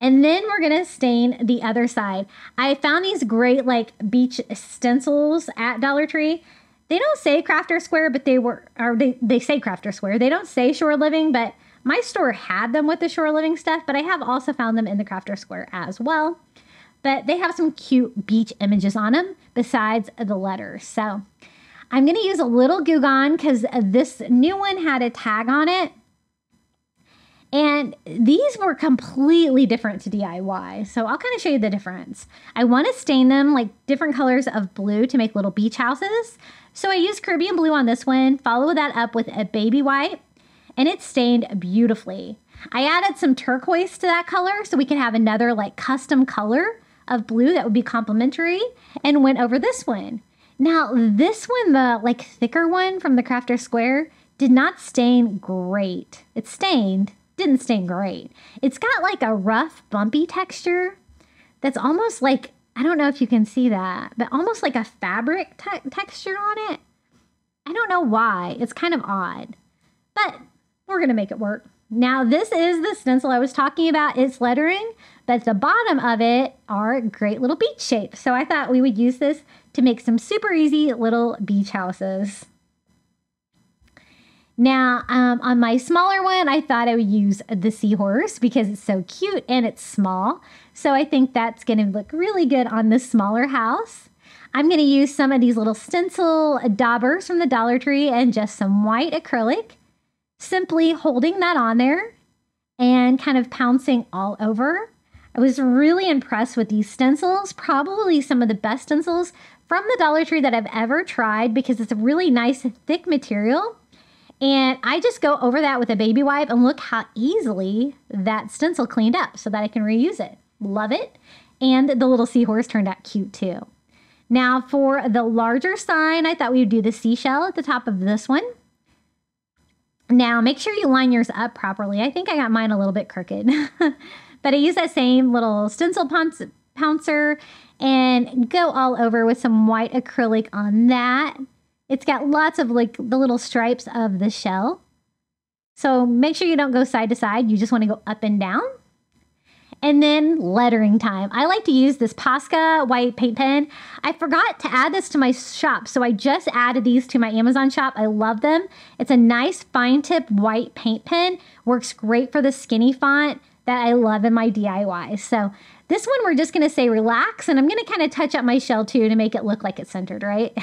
And then we're going to stain the other side. I found these great like beach stencils at Dollar Tree. They don't say Crafter Square, but they were, or they, they say Crafter Square. They don't say Shore Living, but my store had them with the Shore Living stuff, but I have also found them in the Crafter Square as well. But they have some cute beach images on them besides the letters. So I'm going to use a little Goo Gone because this new one had a tag on it. And these were completely different to D I Y, so I'll kind of show you the difference. I want to stain them like different colors of blue to make little beach houses. So I used Caribbean blue on this one, follow that up with a baby white, and it's stained beautifully. I added some turquoise to that color so we can have another like custom color of blue that would be complementary, and went over this one. Now this one, the like thicker one from the Crafter Square, did not stain great. It stained. Didn't stain great. It's got like a rough, bumpy texture that's almost like, I don't know if you can see that, but almost like a fabric te- texture on it. I don't know why. It's kind of odd, but we're going to make it work. Now, this is the stencil I was talking about. It's lettering, but the bottom of it are great little beach shapes. So I thought we would use this to make some super easy little beach houses. Now, um, on my smaller one, I thought I would use the seahorse because it's so cute and it's small. So I think that's going to look really good on this smaller house. I'm going to use some of these little stencil daubers from the Dollar Tree and just some white acrylic, simply holding that on there and kind of pouncing all over. I was really impressed with these stencils, probably some of the best stencils from the Dollar Tree that I've ever tried because it's a really nice thick material. And I just go over that with a baby wipe and look how easily that stencil cleaned up so that I can reuse it. Love it. And the little seahorse turned out cute too. Now for the larger sign, I thought we would do the seashell at the top of this one. Now make sure you line yours up properly. I think I got mine a little bit crooked. But I use that same little stencil pouncer and go all over with some white acrylic on that. It's got lots of like the little stripes of the shell. So make sure you don't go side to side. You just want to go up and down. And then lettering time. I like to use this Posca white paint pen. I forgot to add this to my shop. So I just added these to my Amazon shop. I love them. It's a nice fine tip white paint pen. Works great for the skinny font that I love in my D I Y. So this one we're just going to say relax. And I'm going to kind of touch up my shell too to make it look like it's centered, right?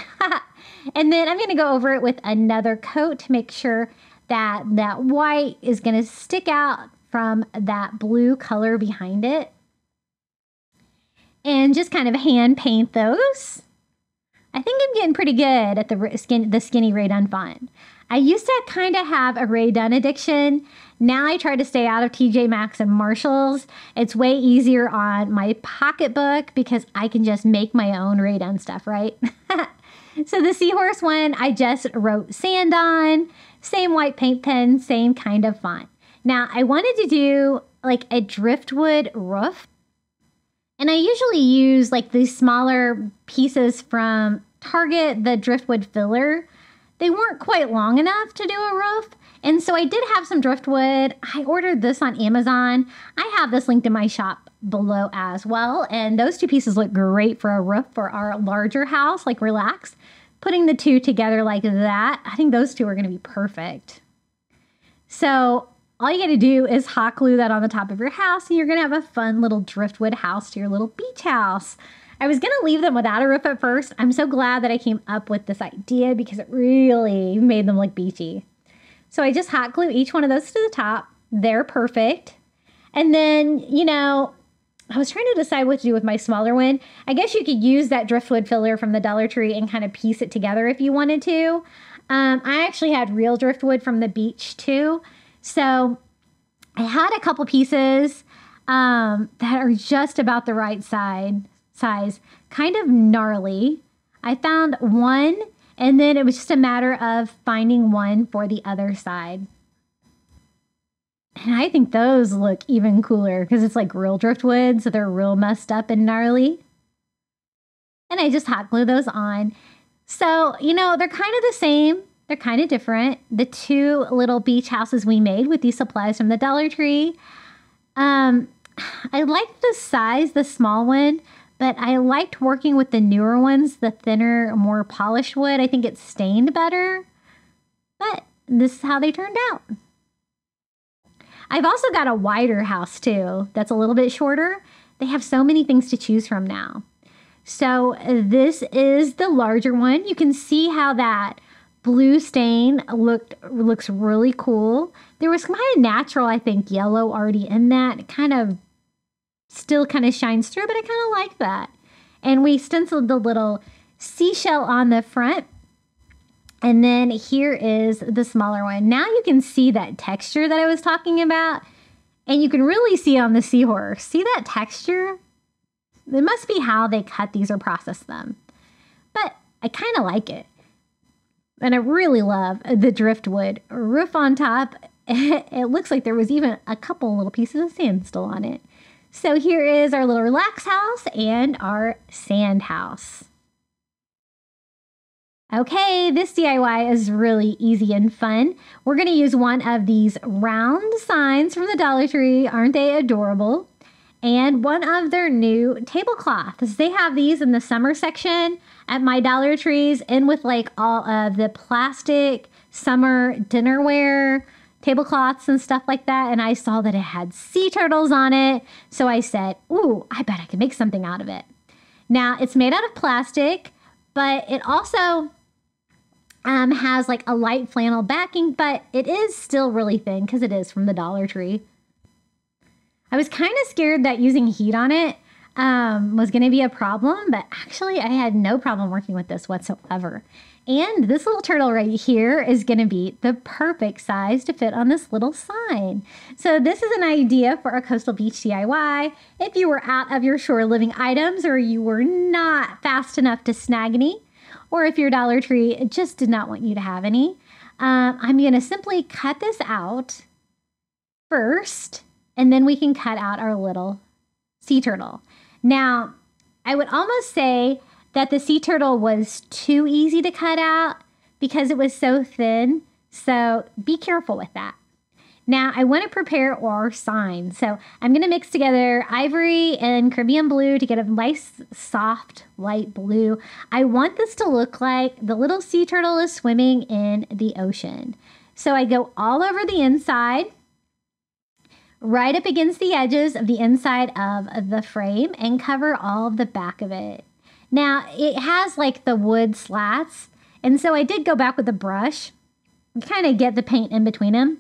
And then I'm going to go over it with another coat to make sure that that white is going to stick out from that blue color behind it. And just kind of hand paint those. I think I'm getting pretty good at the skin, the skinny Ray Dunn font. I used to kind of have a Ray Dunn addiction. Now I try to stay out of T J Maxx and Marshalls. It's way easier on my pocketbook because I can just make my own Ray Dunn stuff, right? So the seahorse one, I just wrote sand on, same white paint pen, same kind of font. Now I wanted to do like a driftwood roof. And I usually use like these smaller pieces from Target, the driftwood filler. They weren't quite long enough to do a roof, and so I did have some driftwood. I ordered this on Amazon. I have this linked in my shop below as well, and those two pieces look great for a roof for our larger house, like relaxed. Putting the two together like that, I think those two are going to be perfect. So all you got to do is hot glue that on the top of your house, and you're going to have a fun little driftwood house to your little beach house. I was going to leave them without a roof at first. I'm so glad that I came up with this idea because it really made them look beachy. So I just hot glue each one of those to the top. They're perfect. And then, you know, I was trying to decide what to do with my smaller one. I guess you could use that driftwood filler from the Dollar Tree and kind of piece it together if you wanted to. Um, I actually had real driftwood from the beach too. So I had a couple pieces um, that are just about the right side. size, kind of gnarly. I found one, and then it was just a matter of finding one for the other side. And I think those look even cooler because it's like real driftwood, so they're real messed up and gnarly. And I just hot glue those on. So, you know, they're kind of the same. They're kind of different. The two little beach houses we made with these supplies from the Dollar Tree. Um, I liked the size, the small one. But I liked working with the newer ones, the thinner, more polished wood. I think it stained better. But this is how they turned out. I've also got a wider house too that's a little bit shorter. They have so many things to choose from now. So this is the larger one. You can see how that blue stain looked looks really cool. There was kind of natural, I think, yellow already in that. It kind of still kind of shines through, but I kind of like that. And we stenciled the little seashell on the front. And then here is the smaller one. Now you can see that texture that I was talking about. And you can really see on the seahorse. See that texture? It must be how they cut these or process them. But I kind of like it. And I really love the driftwood roof on top. It looks like there was even a couple little pieces of sand still on it. So here is our little relax house and our sand house. Okay, this D I Y is really easy and fun. We're gonna use one of these round signs from the Dollar Tree. Aren't they adorable? And one of their new tablecloths. They have these in the summer section at my Dollar Trees, and with like all of the plastic summer dinnerware tablecloths and stuff like that, and I saw that it had sea turtles on it, so I said, ooh, I bet I could make something out of it. Now, it's made out of plastic, but it also um, has like a light flannel backing, but it is still really thin because it is from the Dollar Tree. I was kind of scared that using heat on it um, was going to be a problem, but actually I had no problem working with this whatsoever. And this little turtle right here is going to be the perfect size to fit on this little sign. So this is an idea for a coastal beach D I Y. If you were out of your Shore Living items, or you were not fast enough to snag any, or if your Dollar Tree just did not want you to have any, um, I'm going to simply cut this out first, and then we can cut out our little sea turtle. Now, I would almost say that the sea turtle was too easy to cut out because it was so thin. So be careful with that. Now I want to prepare our sign. So I'm going to mix together ivory and Caribbean blue to get a nice soft light blue. I want this to look like the little sea turtle is swimming in the ocean. So I go all over the inside, right up against the edges of the inside of the frame, and cover all of the back of it. Now, it has like the wood slats, and so I did go back with a brush and kind of get the paint in between them,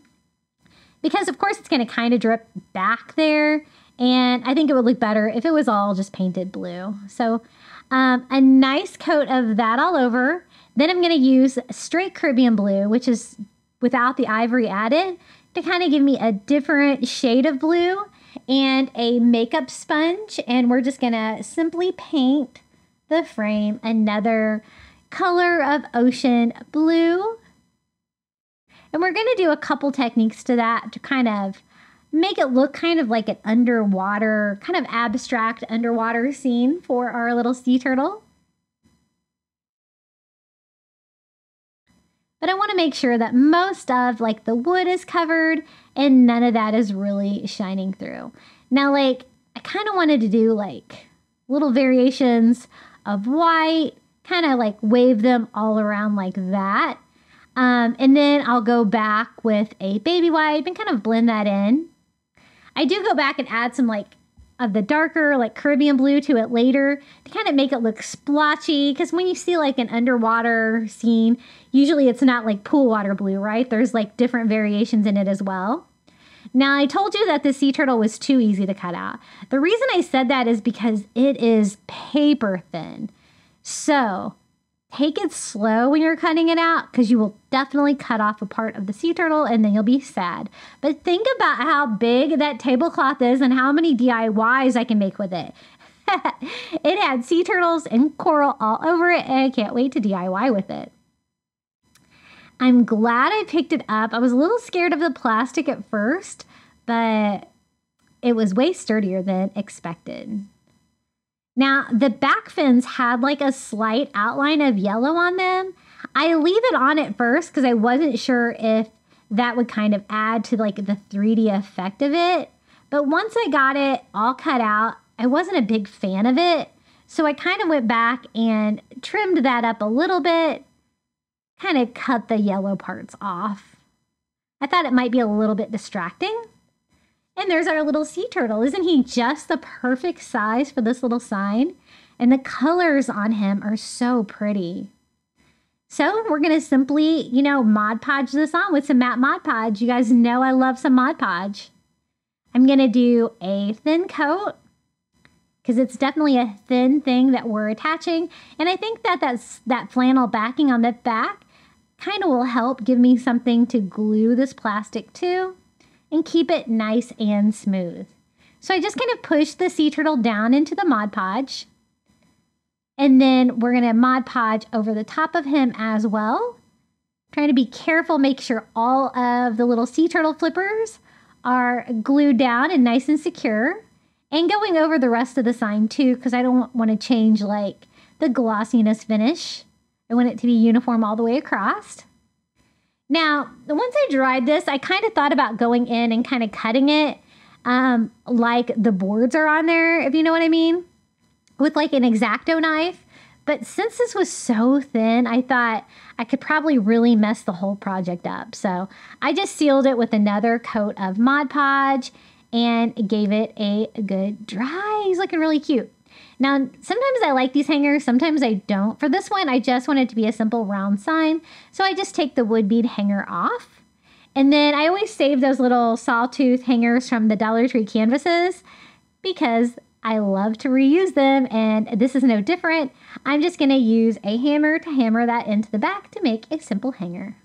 because of course it's going to kind of drip back there, and I think it would look better if it was all just painted blue. So um, a nice coat of that all over. Then I'm going to use straight Caribbean blue, which is without the ivory added, to kind of give me a different shade of blue, and a makeup sponge, and we're just going to simply paint the frame another color of ocean blue. And we're going to do a couple techniques to that to kind of make it look kind of like an underwater, kind of abstract underwater scene for our little sea turtle. But I want to make sure that most of like the wood is covered and none of that is really shining through. Now, like I kind of wanted to do like little variations of white, kind of like wave them all around like that. Um, and then I'll go back with a baby wipe and kind of blend that in. I do go back and add some like of the darker like Caribbean blue to it later to kind of make it look splotchy, because when you see like an underwater scene, usually it's not like pool water blue, right? There's like different variations in it as well. Now, I told you that the sea turtle was too easy to cut out. The reason I said that is because it is paper thin. So take it slow when you're cutting it out, because you will definitely cut off a part of the sea turtle and then you'll be sad. But think about how big that tablecloth is and how many D I Ys I can make with it. It had sea turtles and coral all over it, and I can't wait to D I Y with it. I'm glad I picked it up. I was a little scared of the plastic at first, but it was way sturdier than expected. Now, the back fins had like a slight outline of yellow on them. I leave it on at first because I wasn't sure if that would kind of add to like the three D effect of it. But once I got it all cut out, I wasn't a big fan of it. So I kind of went back and trimmed that up a little bit, kind of cut the yellow parts off. I thought it might be a little bit distracting. And there's our little sea turtle. Isn't he just the perfect size for this little sign? And the colors on him are so pretty. So we're going to simply, you know, Mod Podge this on with some matte Mod Podge. You guys know I love some Mod Podge. I'm going to do a thin coat, because it's definitely a thin thing that we're attaching. And I think that that's, that flannel backing on the back kind of will help give me something to glue this plastic to and keep it nice and smooth. So I just kind of push the sea turtle down into the Mod Podge, and then we're gonna Mod Podge over the top of him as well. Trying to be careful, make sure all of the little sea turtle flippers are glued down and nice and secure, and going over the rest of the sign too, because I don't wanna change like the glossiness finish. I want it to be uniform all the way across. Now, once I dried this, I kind of thought about going in and kind of cutting it um, like the boards are on there, if you know what I mean, with like an X-Acto knife. But since this was so thin, I thought I could probably really mess the whole project up. So I just sealed it with another coat of Mod Podge and gave it a good dry. He's looking really cute. Now, sometimes I like these hangers, sometimes I don't. For this one, I just want it to be a simple round sign. So I just take the wood bead hanger off. And then I always save those little sawtooth hangers from the Dollar Tree canvases because I love to reuse them, and this is no different. I'm just gonna use a hammer to hammer that into the back to make a simple hanger.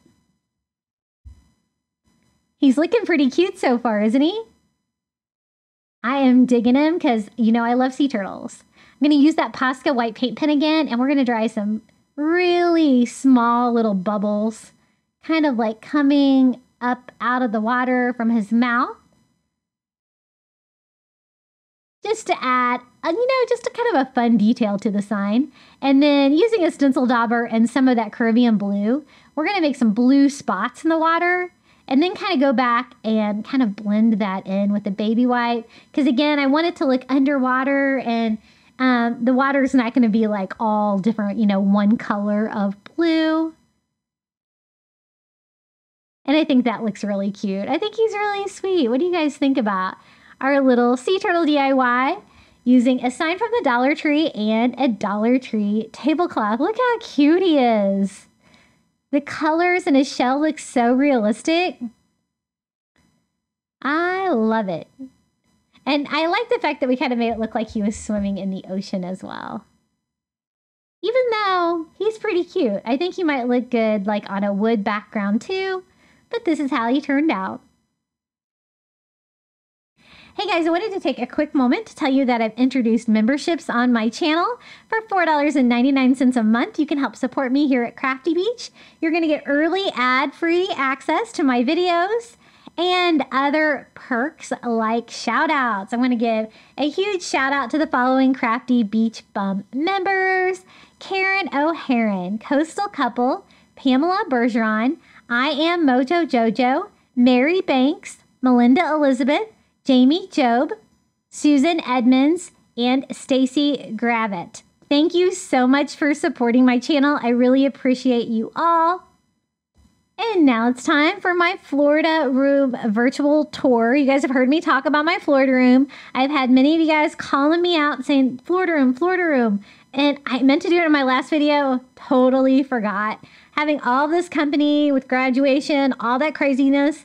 He's looking pretty cute so far, isn't he? I am digging him because, you know, I love sea turtles. I'm going to use that Posca white paint pen again, and we're going to dry some really small little bubbles, kind of like coming up out of the water from his mouth. Just to add, you know, just a kind of a fun detail to the sign. And then using a stencil dauber and some of that Caribbean blue, we're going to make some blue spots in the water. And then kind of go back and kind of blend that in with the baby wipe. Because again, I want it to look underwater, and um, the water is not going to be like all different, you know, one color of blue. And I think that looks really cute. I think he's really sweet. What do you guys think about our little sea turtle D I Y using a sign from the Dollar Tree and a Dollar Tree tablecloth? Look how cute he is. The colors in his shell look so realistic. I love it. And I like the fact that we kind of made it look like he was swimming in the ocean as well. Even though he's pretty cute, I think he might look good like on a wood background too, but this is how he turned out. Hey guys, I wanted to take a quick moment to tell you that I've introduced memberships on my channel. For four ninety-nine a month, you can help support me here at Crafty Beach. You're gonna get early ad-free access to my videos and other perks like shout outs. I'm gonna give a huge shout out to the following Crafty Beach Bum members: Karen O'Haron, Coastal Couple, Pamela Bergeron, I Am Mojo Jojo, Mary Banks, Melinda Elizabeth, Jamie Job, Susan Edmonds, and Stacy Gravitt. Thank you so much for supporting my channel. I really appreciate you all. And now it's time for my Florida room virtual tour. You guys have heard me talk about my Florida room. I've had many of you guys calling me out saying, Florida room, Florida room. And I meant to do it in my last video, totally forgot. Having all this company with graduation, all that craziness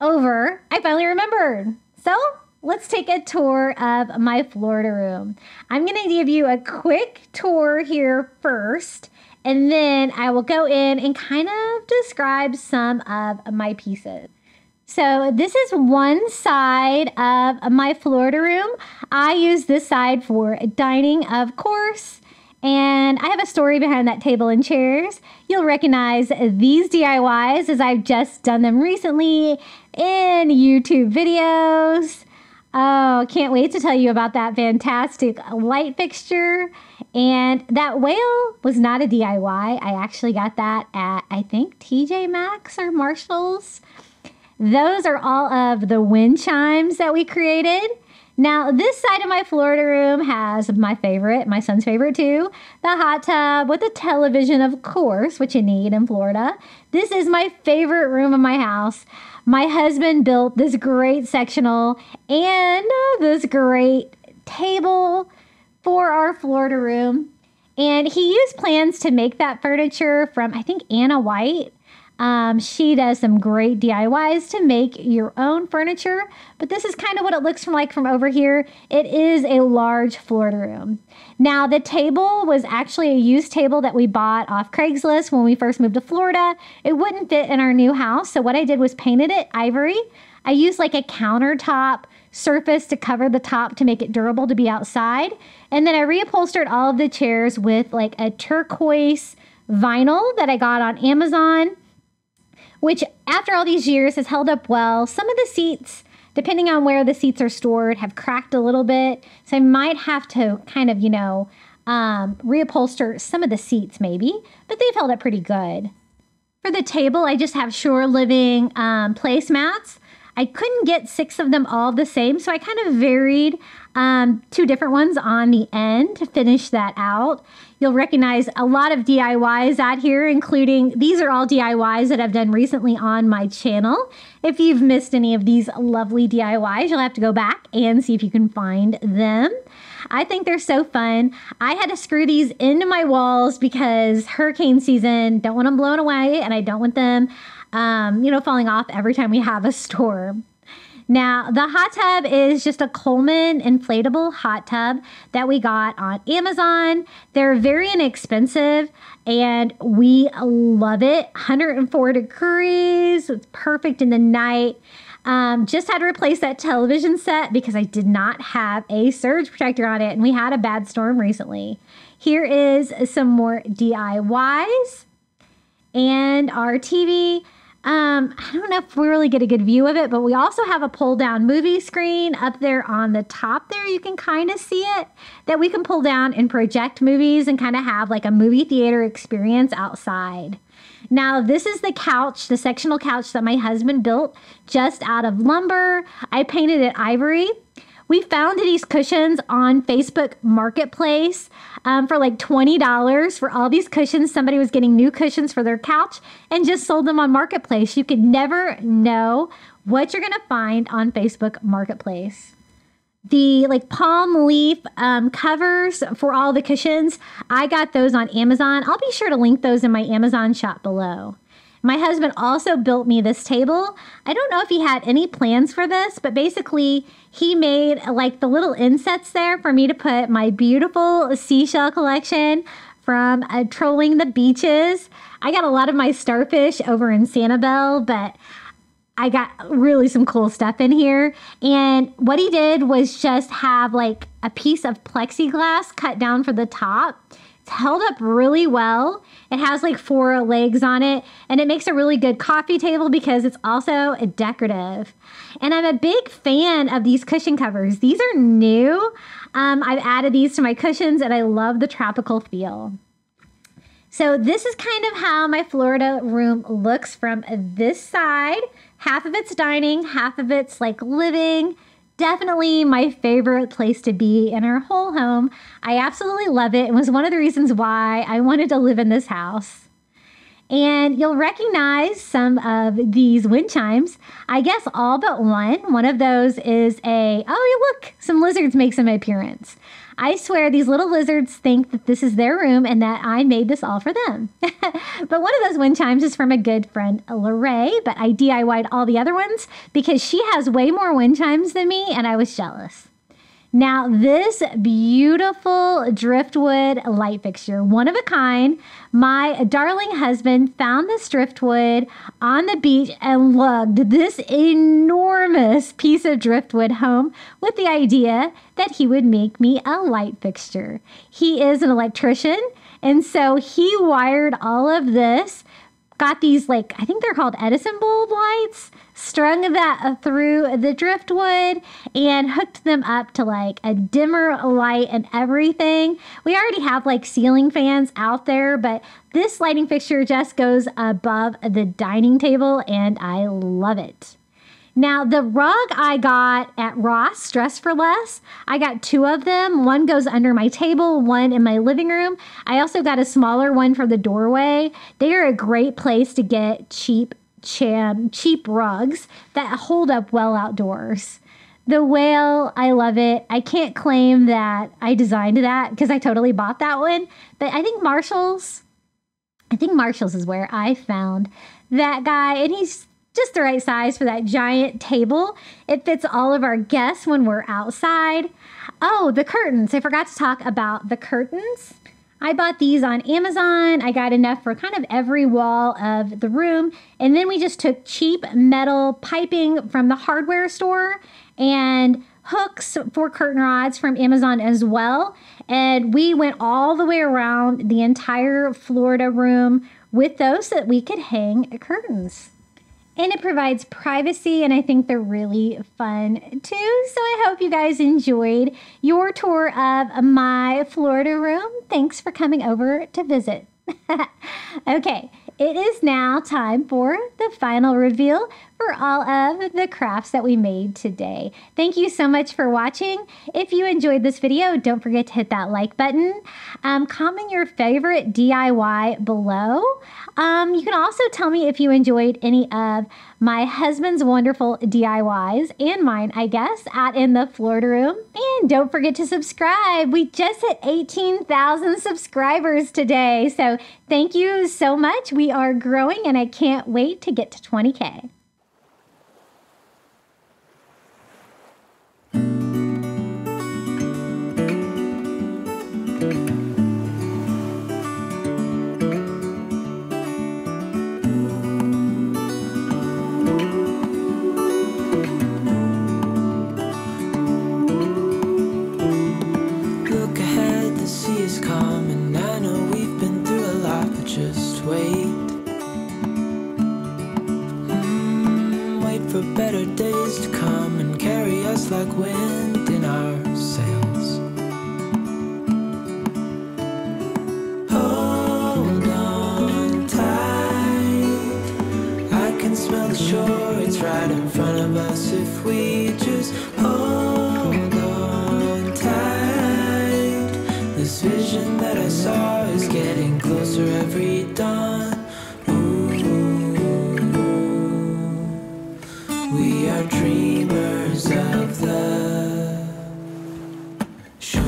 over, I finally remembered. So let's take a tour of my Florida room. I'm gonna give you a quick tour here first. And then I will go in and kind of describe some of my pieces. So this is one side of my Florida room. I use this side for dining, of course. And I have a story behind that table and chairs. You'll recognize these D I Ys as I've just done them recently in YouTube videos. Oh, can't wait to tell you about that fantastic light fixture. And that whale was not a D I Y. I actually got that at, I think, T J Maxx or Marshalls. Those are all of the wind chimes that we created. Now, this side of my Florida room has my favorite, my son's favorite too, the hot tub with a television, of course, which you need in Florida. This is my favorite room in my house. My husband built this great sectional and this great table for our Florida room. And he used plans to make that furniture from, I think, Ana White. Um, she does some great D I Ys to make your own furniture, but this is kind of what it looks from like from over here. It is a large Florida room. Now the table was actually a used table that we bought off Craigslist when we first moved to Florida. It wouldn't fit in our new house. So what I did was painted it ivory. I used like a countertop surface to cover the top to make it durable to be outside. And then I reupholstered all of the chairs with like a turquoise vinyl that I got on Amazon, which after all these years has held up well. Some of the seats, depending on where the seats are stored, have cracked a little bit. So I might have to kind of, you know, um, reupholster some of the seats maybe, but they've held up pretty good. For the table, I just have Shore Living um, placemats. I couldn't get six of them all the same, so I kind of varied um, two different ones on the end to finish that out. You'll recognize a lot of D I Ys out here, including these are all D I Ys that I've done recently on my channel. If you've missed any of these lovely D I Ys, you'll have to go back and see if you can find them. I think they're so fun. I had to screw these into my walls because hurricane season, don't want them blown away, and I don't want them Um, you know, falling off every time we have a storm. Now, the hot tub is just a Coleman inflatable hot tub that we got on Amazon. They're very inexpensive and we love it. one hundred four degrees, it's perfect in the night. Um, just had to replace that television set because I did not have a surge protector on it and we had a bad storm recently. Here is some more D I Ys and our T V. Um, I don't know if we really get a good view of it, but we also have a pull down movie screen up there on the top there. You can kind of see it that we can pull down and project movies and kind of have like a movie theater experience outside. Now this is the couch, the sectional couch that my husband built just out of lumber. I painted it ivory. We found these cushions on Facebook Marketplace um, for like twenty dollars for all these cushions. Somebody was getting new cushions for their couch and just sold them on Marketplace. You can never know what you're gonna find on Facebook Marketplace. The like palm leaf um, covers for all the cushions, I got those on Amazon. I'll be sure to link those in my Amazon shop below. My husband also built me this table. I don't know if he had any plans for this, but basically he made like the little insets there for me to put my beautiful seashell collection from uh, trolling the beaches. I got a lot of my starfish over in Sanibel, but I got really some cool stuff in here. And what he did was just have like a piece of plexiglass cut down for the top. It's held up really well. It has like four legs on it and it makes a really good coffee table because it's also decorative. And I'm a big fan of these cushion covers. These are new. Um, I've added these to my cushions and I love the tropical feel. So this is kind of how my Florida room looks from this side. Half of it's dining, half of it's like living. Definitely my favorite place to be in our whole home. I absolutely love it. It was one of the reasons why I wanted to live in this house. And you'll recognize some of these wind chimes. I guess all but one. One of those is a, oh, look, some lizards make some appearance. I swear these little lizards think that this is their room and that I made this all for them. But one of those wind chimes is from a good friend, LaRae, but I D I Y'd all the other ones because she has way more wind chimes than me and I was jealous. Now this beautiful driftwood light fixture, one of a kind. My darling husband found this driftwood on the beach and lugged this enormous piece of driftwood home with the idea that he would make me a light fixture. He is an electrician, and so he wired all of this. Got these, like, I think they're called Edison bulb lights, strung that through the driftwood and hooked them up to like a dimmer light and everything. We already have like ceiling fans out there, but this lighting fixture just goes above the dining table and I love it. Now, the rug I got at Ross, Dress for Less, I got two of them. One goes under my table, one in my living room. I also got a smaller one for the doorway. They are a great place to get cheap, cham, cheap rugs that hold up well outdoors. The whale, I love it. I can't claim that I designed that because I totally bought that one. But I think Marshalls, I think Marshalls is where I found that guy, and he's just the right size for that giant table. It fits all of our guests when we're outside. Oh, the curtains. I forgot to talk about the curtains. I bought these on Amazon. I got enough for kind of every wall of the room. And then we just took cheap metal piping from the hardware store and hooks for curtain rods from Amazon as well. And we went all the way around the entire Florida room with those so that we could hang curtains. And it provides privacy, and I think they're really fun too. So I hope you guys enjoyed your tour of my Florida room. Thanks for coming over to visit. Okay, it is now time for the final reveal for all of the crafts that we made today. Thank you so much for watching. If you enjoyed this video, don't forget to hit that like button. Um, comment your favorite D I Y below. Um, you can also tell me if you enjoyed any of my husband's wonderful D I Ys and mine, I guess, out in the Florida room. And don't forget to subscribe. We just hit eighteen thousand subscribers today. So thank you so much. We are growing and I can't wait to get to twenty K. Better days to come and carry us like wind in our sails. Hold on tight. I can smell the shore, it's right in front of us if we just hold on tight. This vision that I saw is getting closer every dawn. We are dreamers of the shore.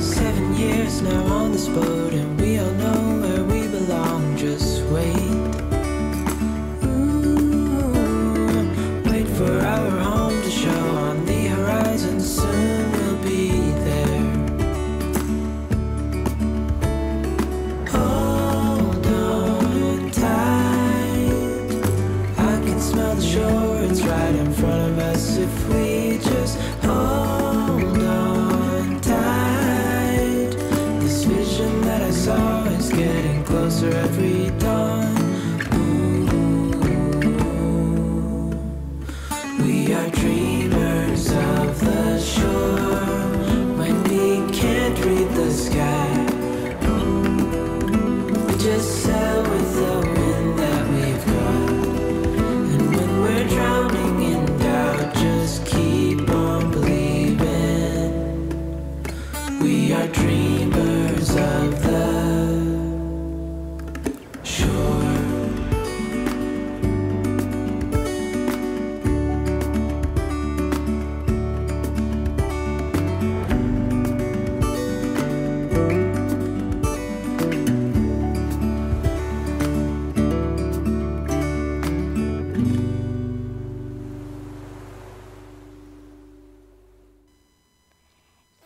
Seven years now on this boat, and we all know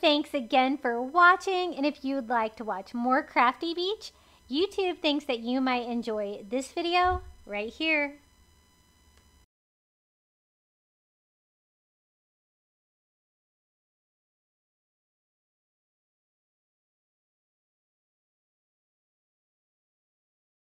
Thanks again for watching, and if you'd like to watch more Crafty Beach, YouTube thinks that you might enjoy this video right here.